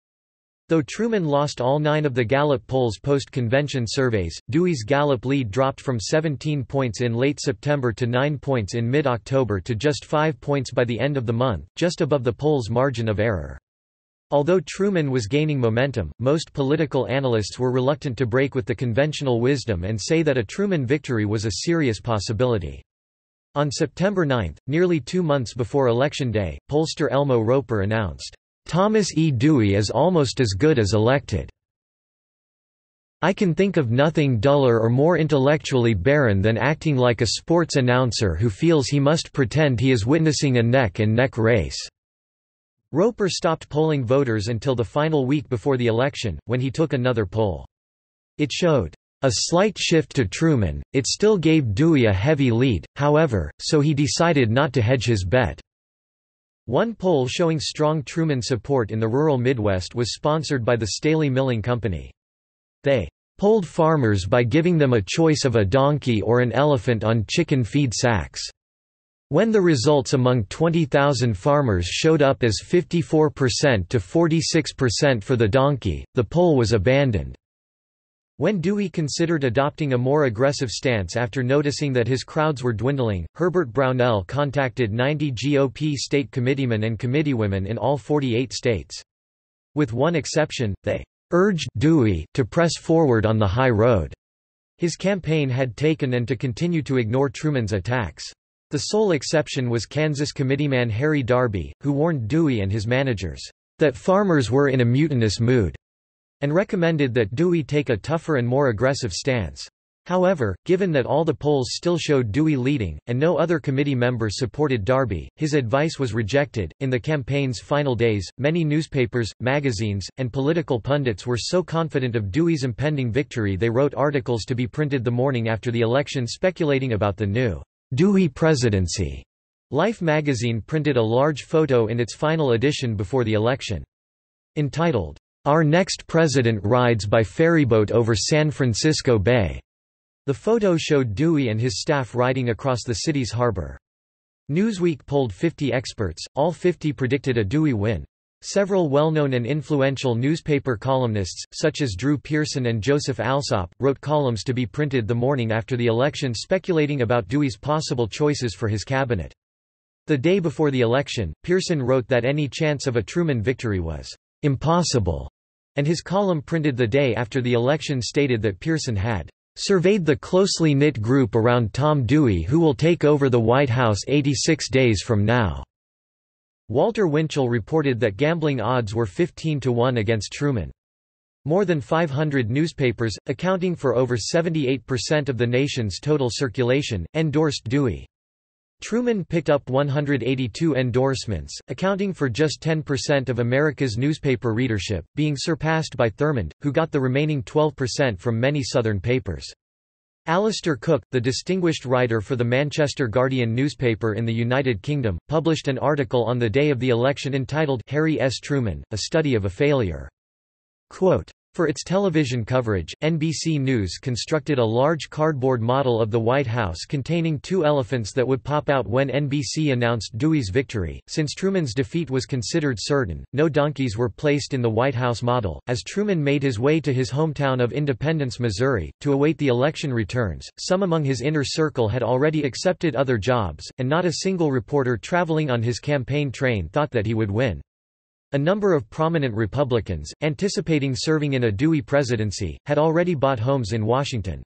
Though Truman lost all nine of the Gallup polls post-convention surveys, Dewey's Gallup lead dropped from seventeen points in late September to nine points in mid-October to just five points by the end of the month, just above the poll's margin of error. Although Truman was gaining momentum, most political analysts were reluctant to break with the conventional wisdom and say that a Truman victory was a serious possibility. On September ninth, nearly two months before Election Day, pollster Elmo Roper announced, "Thomas E. Dewey is almost as good as elected. I can think of nothing duller or more intellectually barren than acting like a sports announcer who feels he must pretend he is witnessing a neck-and-neck race." Roper stopped polling voters until the final week before the election, when he took another poll. It showed a slight shift to Truman. It still gave Dewey a heavy lead, however, so he decided not to hedge his bet. One poll showing strong Truman support in the rural Midwest was sponsored by the Staley Milling Company. They polled farmers by giving them a choice of a donkey or an elephant on chicken feed sacks. When the results among twenty thousand farmers showed up as fifty-four percent to forty-six percent for the donkey, the poll was abandoned. When Dewey considered adopting a more aggressive stance after noticing that his crowds were dwindling, Herbert Brownell contacted ninety G O P state committeemen and committeewomen in all forty-eight states. With one exception, they urged Dewey to press forward on the high road his campaign had taken and to continue to ignore Truman's attacks. The sole exception was Kansas committeeman Harry Darby, who warned Dewey and his managers that farmers were in a mutinous mood, and recommended that Dewey take a tougher and more aggressive stance. However, given that all the polls still showed Dewey leading, and no other committee member supported Darby, his advice was rejected. In the campaign's final days, many newspapers, magazines, and political pundits were so confident of Dewey's impending victory they wrote articles to be printed the morning after the election speculating about the new Dewey presidency. Life magazine printed a large photo in its final edition before the election. Entitled, "Our Next President Rides by Ferryboat Over San Francisco Bay," the photo showed Dewey and his staff riding across the city's harbor. Newsweek polled fifty experts, all fifty predicted a Dewey win. Several well-known and influential newspaper columnists, such as Drew Pearson and Joseph Alsop, wrote columns to be printed the morning after the election speculating about Dewey's possible choices for his cabinet. The day before the election, Pearson wrote that any chance of a Truman victory was "impossible," and his column printed the day after the election stated that Pearson had surveyed the closely knit group around Tom Dewey, who will take over the White House eighty-six days from now. Walter Winchell reported that gambling odds were fifteen to one against Truman. More than five hundred newspapers, accounting for over seventy-eight percent of the nation's total circulation, endorsed Dewey. Truman picked up one hundred eighty-two endorsements, accounting for just ten percent of America's newspaper readership, being surpassed by Thurmond, who got the remaining twelve percent from many Southern papers. Alistair Cook, the distinguished writer for the Manchester Guardian newspaper in the United Kingdom, published an article on the day of the election entitled "Harry S. Truman, A Study of a Failure." Quote, "For its television coverage, N B C News constructed a large cardboard model of the White House containing two elephants that would pop out when N B C announced Dewey's victory. Since Truman's defeat was considered certain, no donkeys were placed in the White House model. As Truman made his way to his hometown of Independence, Missouri, to await the election returns, some among his inner circle had already accepted other jobs, and not a single reporter traveling on his campaign train thought that he would win. A number of prominent Republicans, anticipating serving in a Dewey presidency, had already bought homes in Washington."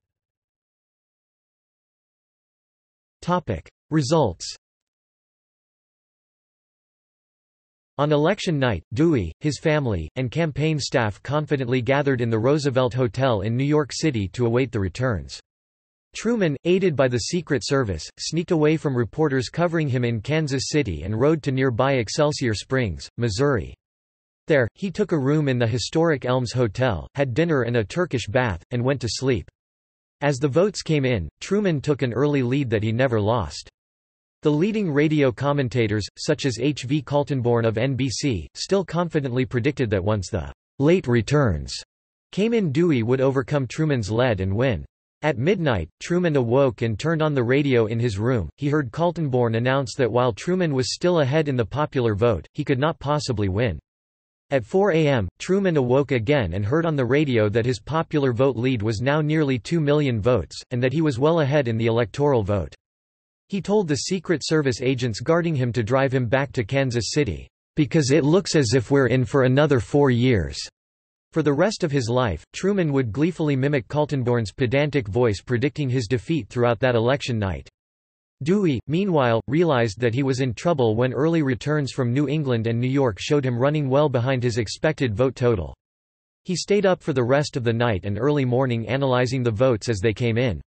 Results. On election night, Dewey, his family, and campaign staff confidently gathered in the Roosevelt Hotel in New York City to await the returns. Truman, aided by the Secret Service, sneaked away from reporters covering him in Kansas City and rode to nearby Excelsior Springs, Missouri. There, he took a room in the historic Elms Hotel, had dinner and a Turkish bath, and went to sleep. As the votes came in, Truman took an early lead that he never lost. The leading radio commentators, such as H V Kaltenborn of N B C, still confidently predicted that once the late returns came in, Dewey would overcome Truman's lead and win. At midnight, Truman awoke and turned on the radio in his room. He heard Kaltenborn announce that while Truman was still ahead in the popular vote, he could not possibly win. At four A M, Truman awoke again and heard on the radio that his popular vote lead was now nearly two million votes, and that he was well ahead in the electoral vote. He told the Secret Service agents guarding him to drive him back to Kansas City, "Because it looks as if we're in for another four years." For the rest of his life, Truman would gleefully mimic Kaltenborn's pedantic voice predicting his defeat throughout that election night. Dewey, meanwhile, realized that he was in trouble when early returns from New England and New York showed him running well behind his expected vote total. He stayed up for the rest of the night and early morning analyzing the votes as they came in.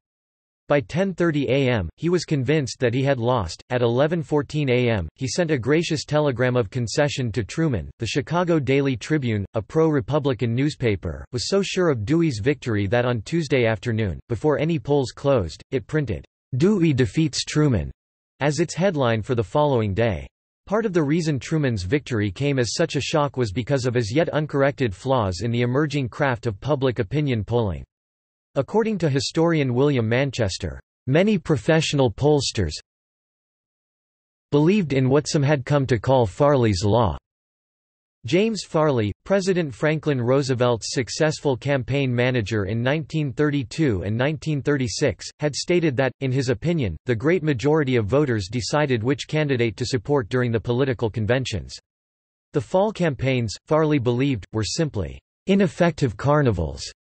By ten thirty A M, he was convinced that he had lost. At eleven fourteen A M, he sent a gracious telegram of concession to Truman. The Chicago Daily Tribune, a pro-Republican newspaper, was so sure of Dewey's victory that on Tuesday afternoon, before any polls closed, it printed, "Dewey defeats Truman," as its headline for the following day. Part of the reason Truman's victory came as such a shock was because of as yet uncorrected flaws in the emerging craft of public opinion polling. According to historian William Manchester, "Many professional pollsters believed in what some had come to call Farley's Law." James Farley, President Franklin Roosevelt's successful campaign manager in nineteen thirty-two and nineteen thirty-six, had stated that, in his opinion, the great majority of voters decided which candidate to support during the political conventions. The fall campaigns, Farley believed, were simply ineffective carnivals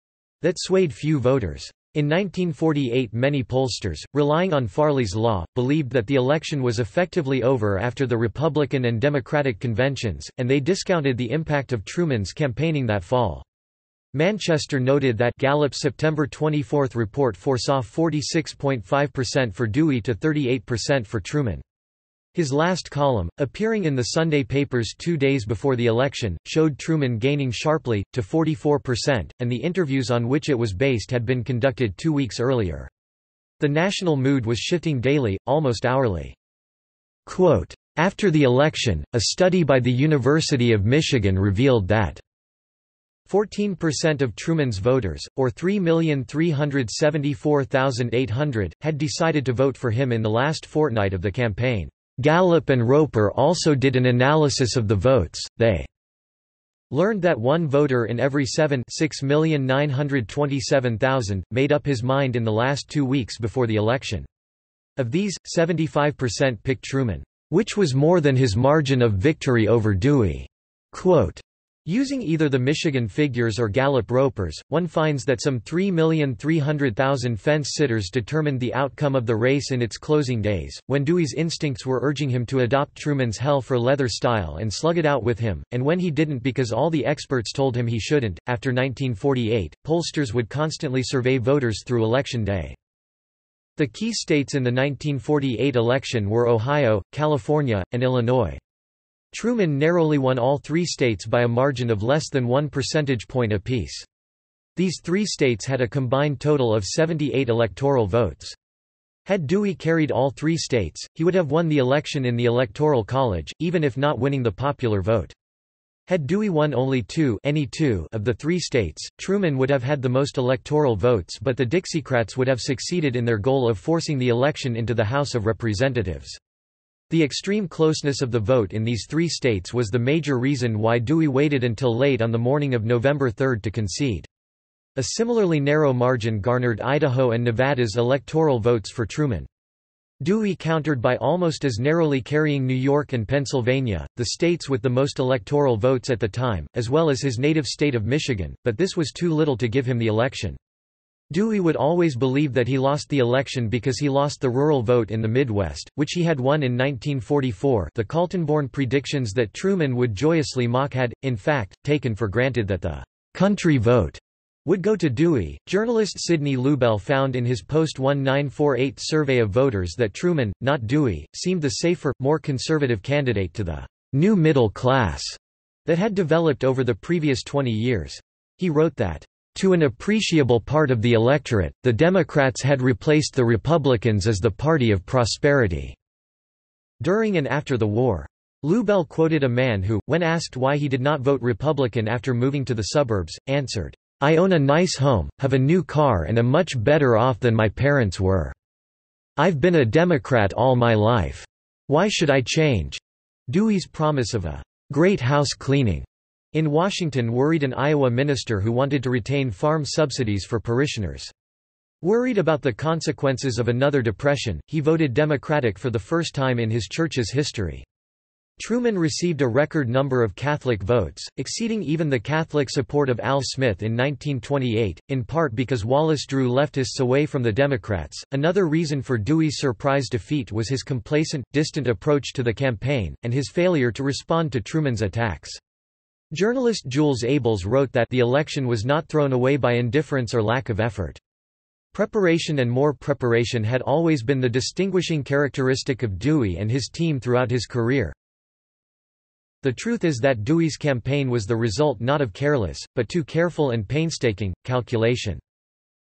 that swayed few voters. In nineteen forty-eight, many pollsters, relying on Farley's Law, believed that the election was effectively over after the Republican and Democratic conventions, and they discounted the impact of Truman's campaigning that fall. Manchester noted that Gallup's September twenty-fourth report foresaw forty-six point five percent for Dewey to thirty-eight percent for Truman. His last column, appearing in the Sunday papers two days before the election, showed Truman gaining sharply, to forty-four percent, and the interviews on which it was based had been conducted two weeks earlier. The national mood was shifting daily, almost hourly. Quote, "After the election, a study by the University of Michigan revealed that fourteen percent of Truman's voters, or three million three hundred seventy-four thousand eight hundred, had decided to vote for him in the last fortnight of the campaign. Gallup and Roper also did an analysis of the votes. They learned that one voter in every seven six million nine hundred twenty-seven thousand, made up his mind in the last two weeks before the election. Of these, seventy-five percent picked Truman, which was more than his margin of victory over Dewey." Quote, Using either the Michigan figures or Gallup ropers, one finds that some three million three hundred thousand fence-sitters determined the outcome of the race in its closing days, when Dewey's instincts were urging him to adopt Truman's hell-for-leather style and slug it out with him, and when he didn't because all the experts told him he shouldn't. After nineteen forty-eight, pollsters would constantly survey voters through Election Day. The key states in the nineteen forty-eight election were Ohio, California, and Illinois. Truman narrowly won all three states by a margin of less than one percentage point apiece. These three states had a combined total of seventy-eight electoral votes. Had Dewey carried all three states, he would have won the election in the Electoral College, even if not winning the popular vote. Had Dewey won only two, any two of the three states, Truman would have had the most electoral votes, but the Dixiecrats would have succeeded in their goal of forcing the election into the House of Representatives. The extreme closeness of the vote in these three states was the major reason why Dewey waited until late on the morning of November third to concede. A similarly narrow margin garnered Idaho and Nevada's electoral votes for Truman. Dewey countered by almost as narrowly carrying New York and Pennsylvania, the states with the most electoral votes at the time, as well as his native state of Michigan, but this was too little to give him the election. Dewey would always believe that he lost the election because he lost the rural vote in the Midwest, which he had won in nineteen forty-four. The Kaltenborn predictions that Truman would joyously mock had, in fact, taken for granted that the country vote would go to Dewey. Journalist Sidney Lubell found in his post nineteen forty-eight survey of voters that Truman, not Dewey, seemed the safer, more conservative candidate to the new middle class that had developed over the previous twenty years. He wrote that, "To an appreciable part of the electorate, the Democrats had replaced the Republicans as the party of prosperity." During and after the war. Lubell quoted a man who, when asked why he did not vote Republican after moving to the suburbs, answered, "I own a nice home, have a new car and am much better off than my parents were. I've been a Democrat all my life. Why should I change?" Dewey's promise of a great house cleaning in Washington worried an Iowa minister who wanted to retain farm subsidies for parishioners. Worried about the consequences of another depression, he voted Democratic for the first time in his church's history. Truman received a record number of Catholic votes, exceeding even the Catholic support of Al Smith in nineteen twenty-eight, in part because Wallace drew leftists away from the Democrats. Another reason for Dewey's surprise defeat was his complacent, distant approach to the campaign, and his failure to respond to Truman's attacks. Journalist Jules Abels wrote that the election was not thrown away by indifference or lack of effort. Preparation and more preparation had always been the distinguishing characteristic of Dewey and his team throughout his career. The truth is that Dewey's campaign was the result not of careless, but too careful and painstaking, calculation.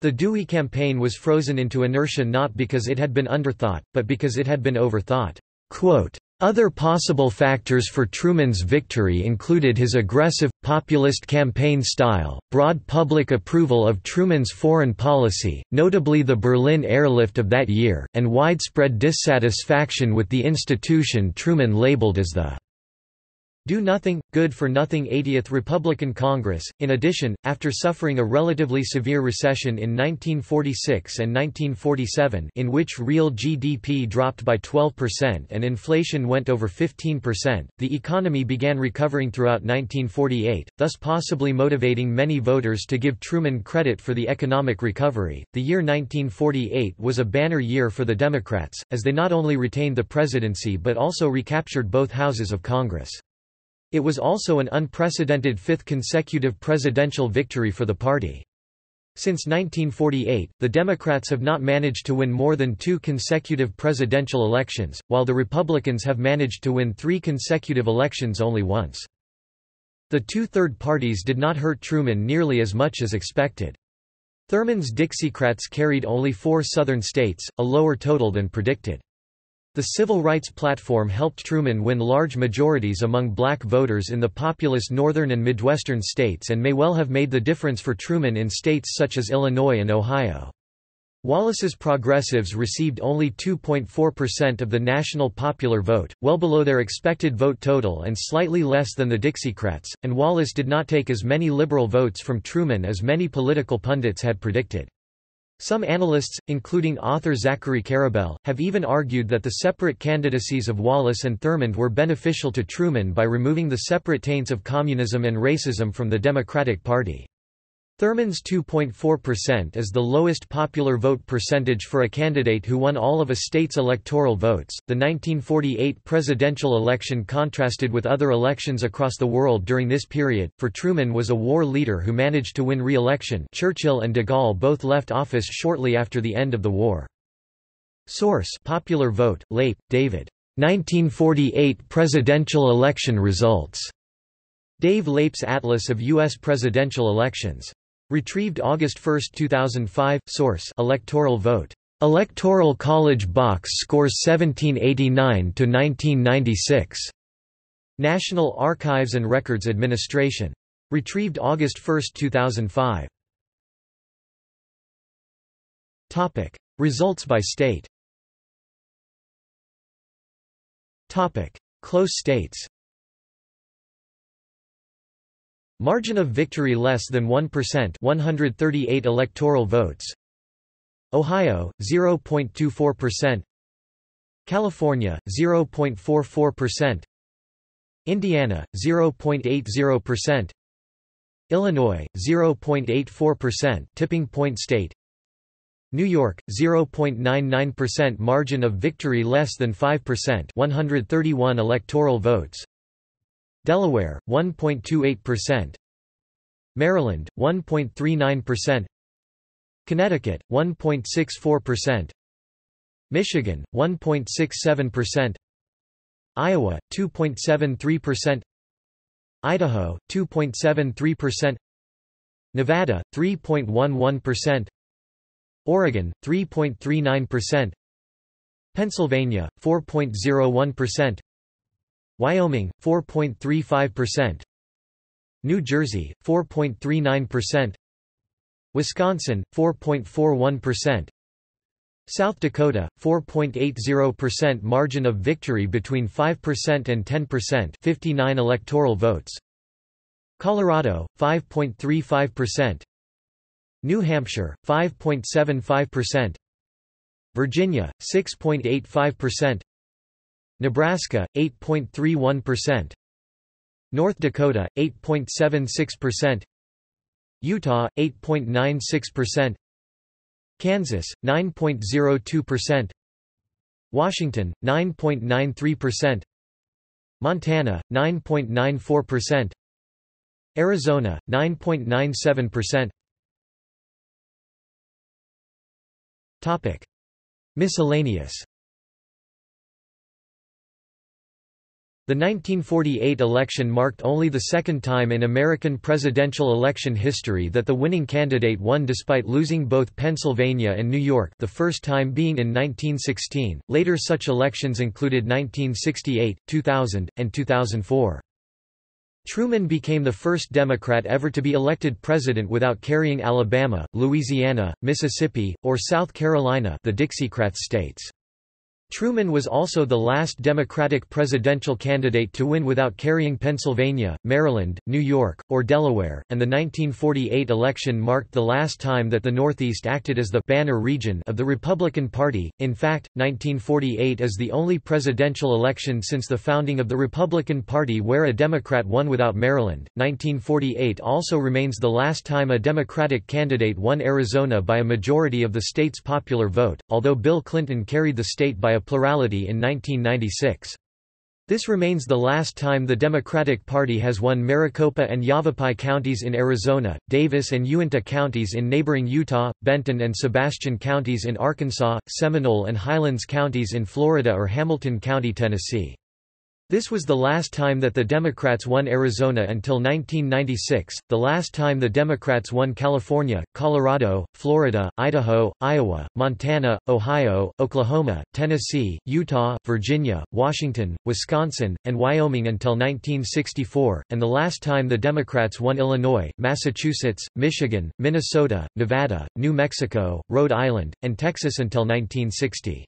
The Dewey campaign was frozen into inertia not because it had been underthought, but because it had been overthought. Quote, "Other possible factors for Truman's victory included his aggressive, populist campaign style, broad public approval of Truman's foreign policy, notably the Berlin airlift of that year, and widespread dissatisfaction with the institution Truman labeled as the do-nothing, good-for-nothing eightieth Republican Congress." In addition, after suffering a relatively severe recession in nineteen forty-six and nineteen forty-seven, in which real G D P dropped by twelve percent and inflation went over fifteen percent, the economy began recovering throughout nineteen forty-eight, thus possibly motivating many voters to give Truman credit for the economic recovery. The year nineteen forty-eight was a banner year for the Democrats, as they not only retained the presidency but also recaptured both houses of Congress. It was also an unprecedented fifth consecutive presidential victory for the party. Since nineteen forty-eight, the Democrats have not managed to win more than two consecutive presidential elections, while the Republicans have managed to win three consecutive elections only once. The two third parties did not hurt Truman nearly as much as expected. Thurmond's Dixiecrats carried only four southern states, a lower total than predicted. The civil rights platform helped Truman win large majorities among black voters in the populous northern and midwestern states and may well have made the difference for Truman in states such as Illinois and Ohio. Wallace's progressives received only two point four percent of the national popular vote, well below their expected vote total and slightly less than the Dixiecrats, and Wallace did not take as many liberal votes from Truman as many political pundits had predicted. Some analysts, including author Zachary Karabell, have even argued that the separate candidacies of Wallace and Thurmond were beneficial to Truman by removing the separate taints of communism and racism from the Democratic Party. Thurmond's two point four percent is the lowest popular vote percentage for a candidate who won all of a state's electoral votes. The nineteen forty-eight presidential election contrasted with other elections across the world during this period, for Truman was a war leader who managed to win re-election. Churchill and de Gaulle both left office shortly after the end of the war. Source: Popular Vote, Lape, David. nineteen forty-eight presidential election results. Dave Lape's Atlas of U S Presidential Elections. Retrieved August first two thousand five. Source: Electoral Vote. Electoral College Box Scores seventeen eighty-nine to nineteen ninety-six. National Archives and Records Administration. Retrieved August first two thousand five. Topic: Results by state. Topic: Close states. Margin of victory less than one percent, one hundred thirty-eight electoral votes. Ohio zero point two four percent, California zero point four four percent, Indiana zero point eight zero percent, Illinois zero point eight four percent, tipping point state. New York zero point nine nine percent, margin of victory less than five percent, one hundred thirty-one electoral votes. Delaware one point two eight percent, Maryland one point three nine percent, Connecticut one point six four percent, Michigan one point six seven percent, Iowa two point seven three percent, Idaho two point seven three percent, Nevada three point one one percent, Oregon three point three nine percent, Pennsylvania four point zero one percent, Wyoming four point three five percent, New Jersey four point three nine percent, Wisconsin four point four one percent, South Dakota four point eight zero percent, margin of victory between five percent and ten percent, fifty-nine electoral votes. Colorado five point three five percent, New Hampshire five point seven five percent, Virginia six point eight five percent, Nebraska eight point three one percent, North Dakota eight point seven six percent, Utah eight point nine six percent, Kansas nine point zero two percent, Washington nine point nine three percent, Montana nine point nine four percent, Arizona nine point nine seven percent. Topic: Miscellaneous. The nineteen forty-eight election marked only the second time in American presidential election history that the winning candidate won despite losing both Pennsylvania and New York, the first time being in nineteen sixteen. Later such elections included nineteen sixty-eight, two thousand, and two thousand four. Truman became the first Democrat ever to be elected president without carrying Alabama, Louisiana, Mississippi, or South Carolina, the Dixiecrat states. Truman was also the last Democratic presidential candidate to win without carrying Pennsylvania, Maryland, New York, or Delaware, and the nineteen forty-eight election marked the last time that the Northeast acted as the banner region of the Republican Party. In fact, nineteen forty-eight is the only presidential election since the founding of the Republican Party where a Democrat won without Maryland. nineteen forty-eight also remains the last time a Democratic candidate won Arizona by a majority of the state's popular vote, although Bill Clinton carried the state by a plurality in nineteen ninety-six. This remains the last time the Democratic Party has won Maricopa and Yavapai counties in Arizona, Davis and Uinta counties in neighboring Utah, Benton and Sebastian counties in Arkansas, Seminole and Highlands counties in Florida, or Hamilton County, Tennessee. This was the last time that the Democrats won Arizona until nineteen ninety-six, the last time the Democrats won California, Colorado, Florida, Idaho, Iowa, Montana, Ohio, Oklahoma, Tennessee, Utah, Virginia, Washington, Wisconsin, and Wyoming until nineteen sixty-four, and the last time the Democrats won Illinois, Massachusetts, Michigan, Minnesota, Nevada, New Mexico, Rhode Island, and Texas until nineteen sixty.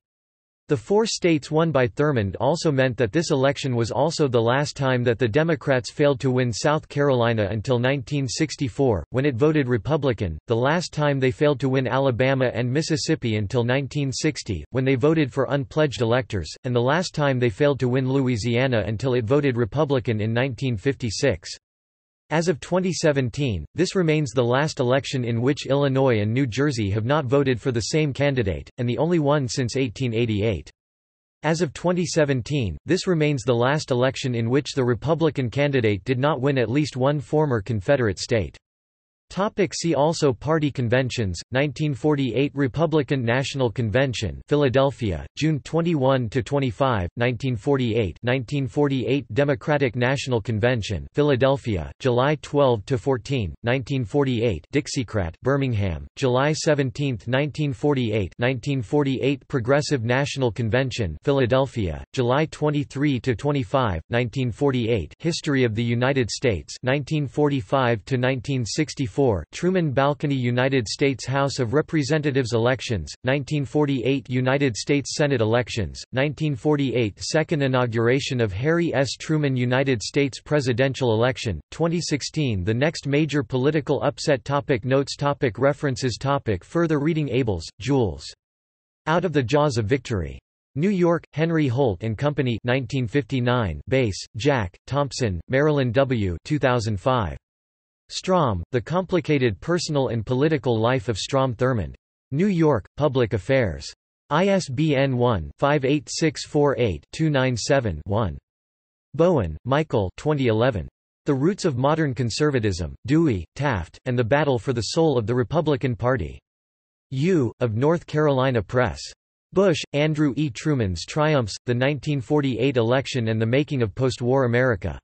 The four states won by Thurmond also meant that this election was also the last time that the Democrats failed to win South Carolina until nineteen sixty-four, when it voted Republican, the last time they failed to win Alabama and Mississippi until nineteen sixty, when they voted for unpledged electors, and the last time they failed to win Louisiana until it voted Republican in nineteen fifty-six. As of twenty seventeen, this remains the last election in which Illinois and New Jersey have not voted for the same candidate, and the only one since eighteen eighty-eight. As of twenty seventeen, this remains the last election in which the Republican candidate did not win at least one former Confederate state. Topic see also: Party conventions, nineteen forty-eight Republican National Convention, Philadelphia, June twenty-first to twenty-fifth, nineteen forty-eight nineteen forty-eight Democratic National Convention, Philadelphia, July twelfth to fourteenth, nineteen forty-eight Dixiecrat, Birmingham, July seventeenth to nineteen forty-eight nineteen forty-eight Progressive National Convention, Philadelphia, July twenty-third to twenty-fifth, nineteen forty-eight History of the United States, nineteen forty-five to nineteen sixty-four Truman Balcony United States House of Representatives elections, nineteen forty-eight United States Senate elections, nineteen forty-eight Second inauguration of Harry S. Truman United States presidential election, twenty sixteen The next major political upset. Topic Notes Topic References Topic Further reading Abels, Jules. Out of the Jaws of Victory. New York, Henry Holt and Company nineteen fifty-nine Base, Jack, Thompson, Marilyn W. two thousand five. Strom, The Complicated Personal and Political Life of Strom Thurmond. New York, Public Affairs. I S B N one, five eight six four eight, two nine seven, one. Bowen, Michael twenty eleven. The Roots of Modern Conservatism, Dewey, Taft, and the Battle for the Soul of the Republican Party. U. of North Carolina Press. Bush, Andrew E. Truman's Triumphs, The nineteen forty-eight Election and the Making of Postwar America.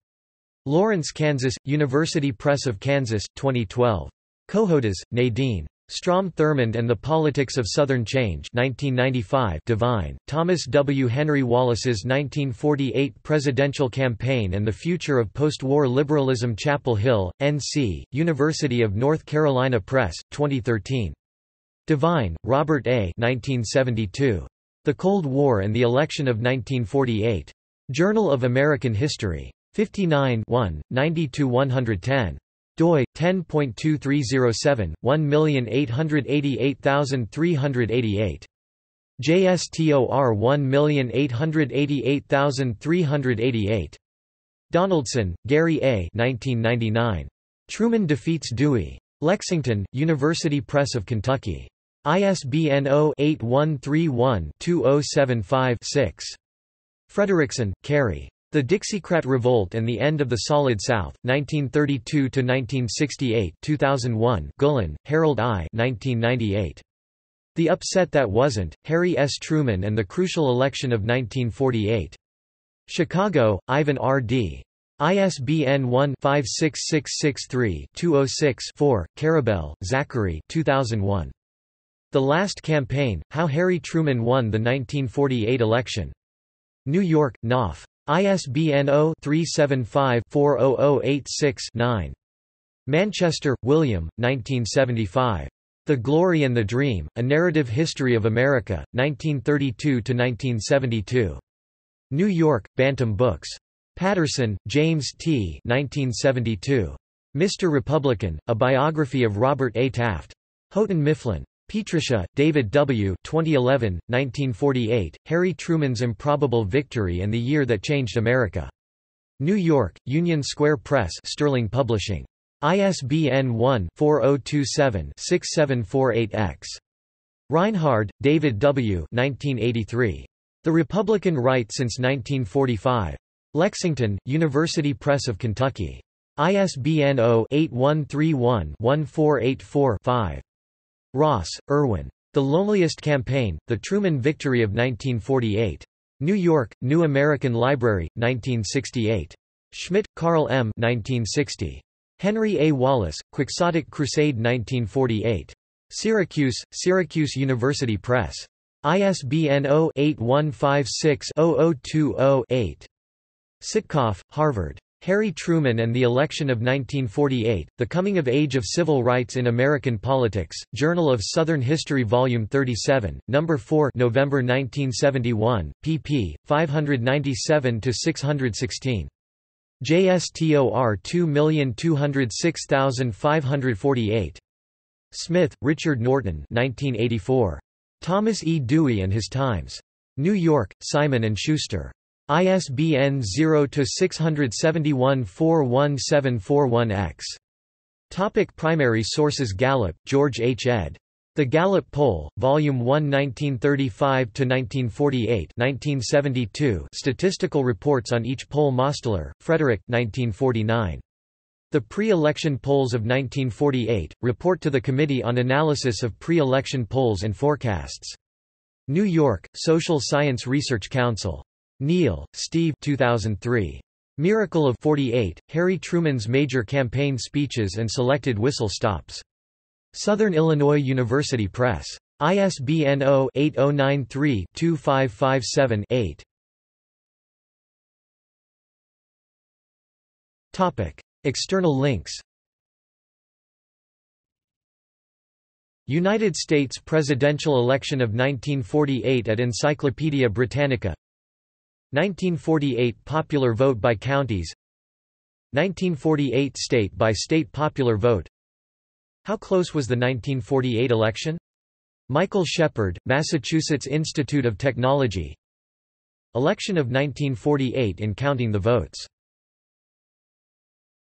Lawrence, Kansas, University Press of Kansas, twenty twelve. Kohotas, Nadine. Strom Thurmond and the Politics of Southern Change nineteen ninety-five Devine, Thomas W. Henry Wallace's nineteen forty-eight Presidential Campaign and the Future of Postwar Liberalism. Chapel Hill, N C, University of North Carolina Press, twenty thirteen. Devine, Robert A. nineteen seventy-two. The Cold War and the Election of nineteen forty-eight. Journal of American History. fifty-nine, ninety to one ten. doi, ten point two three zero seven, one eight eight eight three eight eight. J S T O R one eight eight eight three eight eight. Donaldson, Gary A. nineteen ninety-nine. Truman Defeats Dewey. Lexington, University Press of Kentucky. I S B N zero eight one three one two zero seven five six. Frederickson, Carey. The Dixiecrat Revolt and the End of the Solid South, nineteen thirty-two to nineteen sixty-eight two thousand one Gullin, Harold I. nineteen ninety-eight. The Upset That Wasn't, Harry S. Truman and the Crucial Election of nineteen forty-eight. Chicago, Ivan R. D. I S B N one, five six six six three, two zero six, four, Carabel, Zachary two thousand one. The Last Campaign, How Harry Truman Won the nineteen forty-eight Election. New York, Knopf. I S B N zero three seven five four zero zero eight six nine. Manchester, William, nineteen seventy-five. The Glory and the Dream, A Narrative History of America, nineteen thirty-two to nineteen seventy-two. New York, Bantam Books. Patterson, James T. nineteen seventy-two. Mister Republican, A Biography of Robert A. Taft. Houghton Mifflin. Petrisha, David W. twenty eleven, nineteen forty-eight, Harry Truman's Improbable Victory and the Year That Changed America. New York, Union Square Press, Sterling Publishing. I S B N one, four zero two seven, six seven four eight X. Reinhard, David W. nineteen eighty-three. The Republican Right Since nineteen forty-five. Lexington, University Press of Kentucky. I S B N zero eight one three one one four eight four five. Ross, Irwin. The Loneliest Campaign, The Truman Victory of nineteen forty-eight. New York, New American Library, nineteen sixty-eight. Schmidt, Carl M. nineteen sixty. Henry A. Wallace, Quixotic Crusade nineteen forty-eight. Syracuse, Syracuse University Press. I S B N zero eight one five six zero zero two zero eight. Sitkoff, Harvard. Harry Truman and the Election of nineteen forty-eight, The Coming of Age of Civil Rights in American Politics, Journal of Southern History Volume thirty-seven, number four November nineteen seventy-one, pp. five ninety-seven to six sixteen. J S T O R two million two hundred six thousand five hundred forty-eight. Smith, Richard Norton nineteen eighty-four. Thomas E. Dewey and His Times. New York, Simon and Schuster. I S B N zero six seven one four one seven four one X. Topic: Primary sources. Gallup, George H. ed. The Gallup Poll, Volume one, nineteen thirty-five to nineteen forty-eight, nineteen seventy-two. Statistical reports on each poll. Mostler, Frederick, nineteen forty-nine. The Pre-Election Polls of nineteen forty-eight, Report to the Committee on Analysis of Pre-Election Polls and Forecasts. New York, Social Science Research Council. Neal, Steve. two thousand three. Miracle of forty-eight, Harry Truman's Major Campaign Speeches and Selected Whistle Stops. Southern Illinois University Press. I S B N zero eight zero nine three two five five seven eight. External links. United States Presidential Election of nineteen forty-eight at Encyclopædia Britannica. nineteen forty-eight popular vote by counties. Nineteen forty-eight state by state popular vote. How close was the nineteen forty-eight election? Michael Shepard, Massachusetts Institute of Technology. Election of nineteen forty-eight in counting the votes.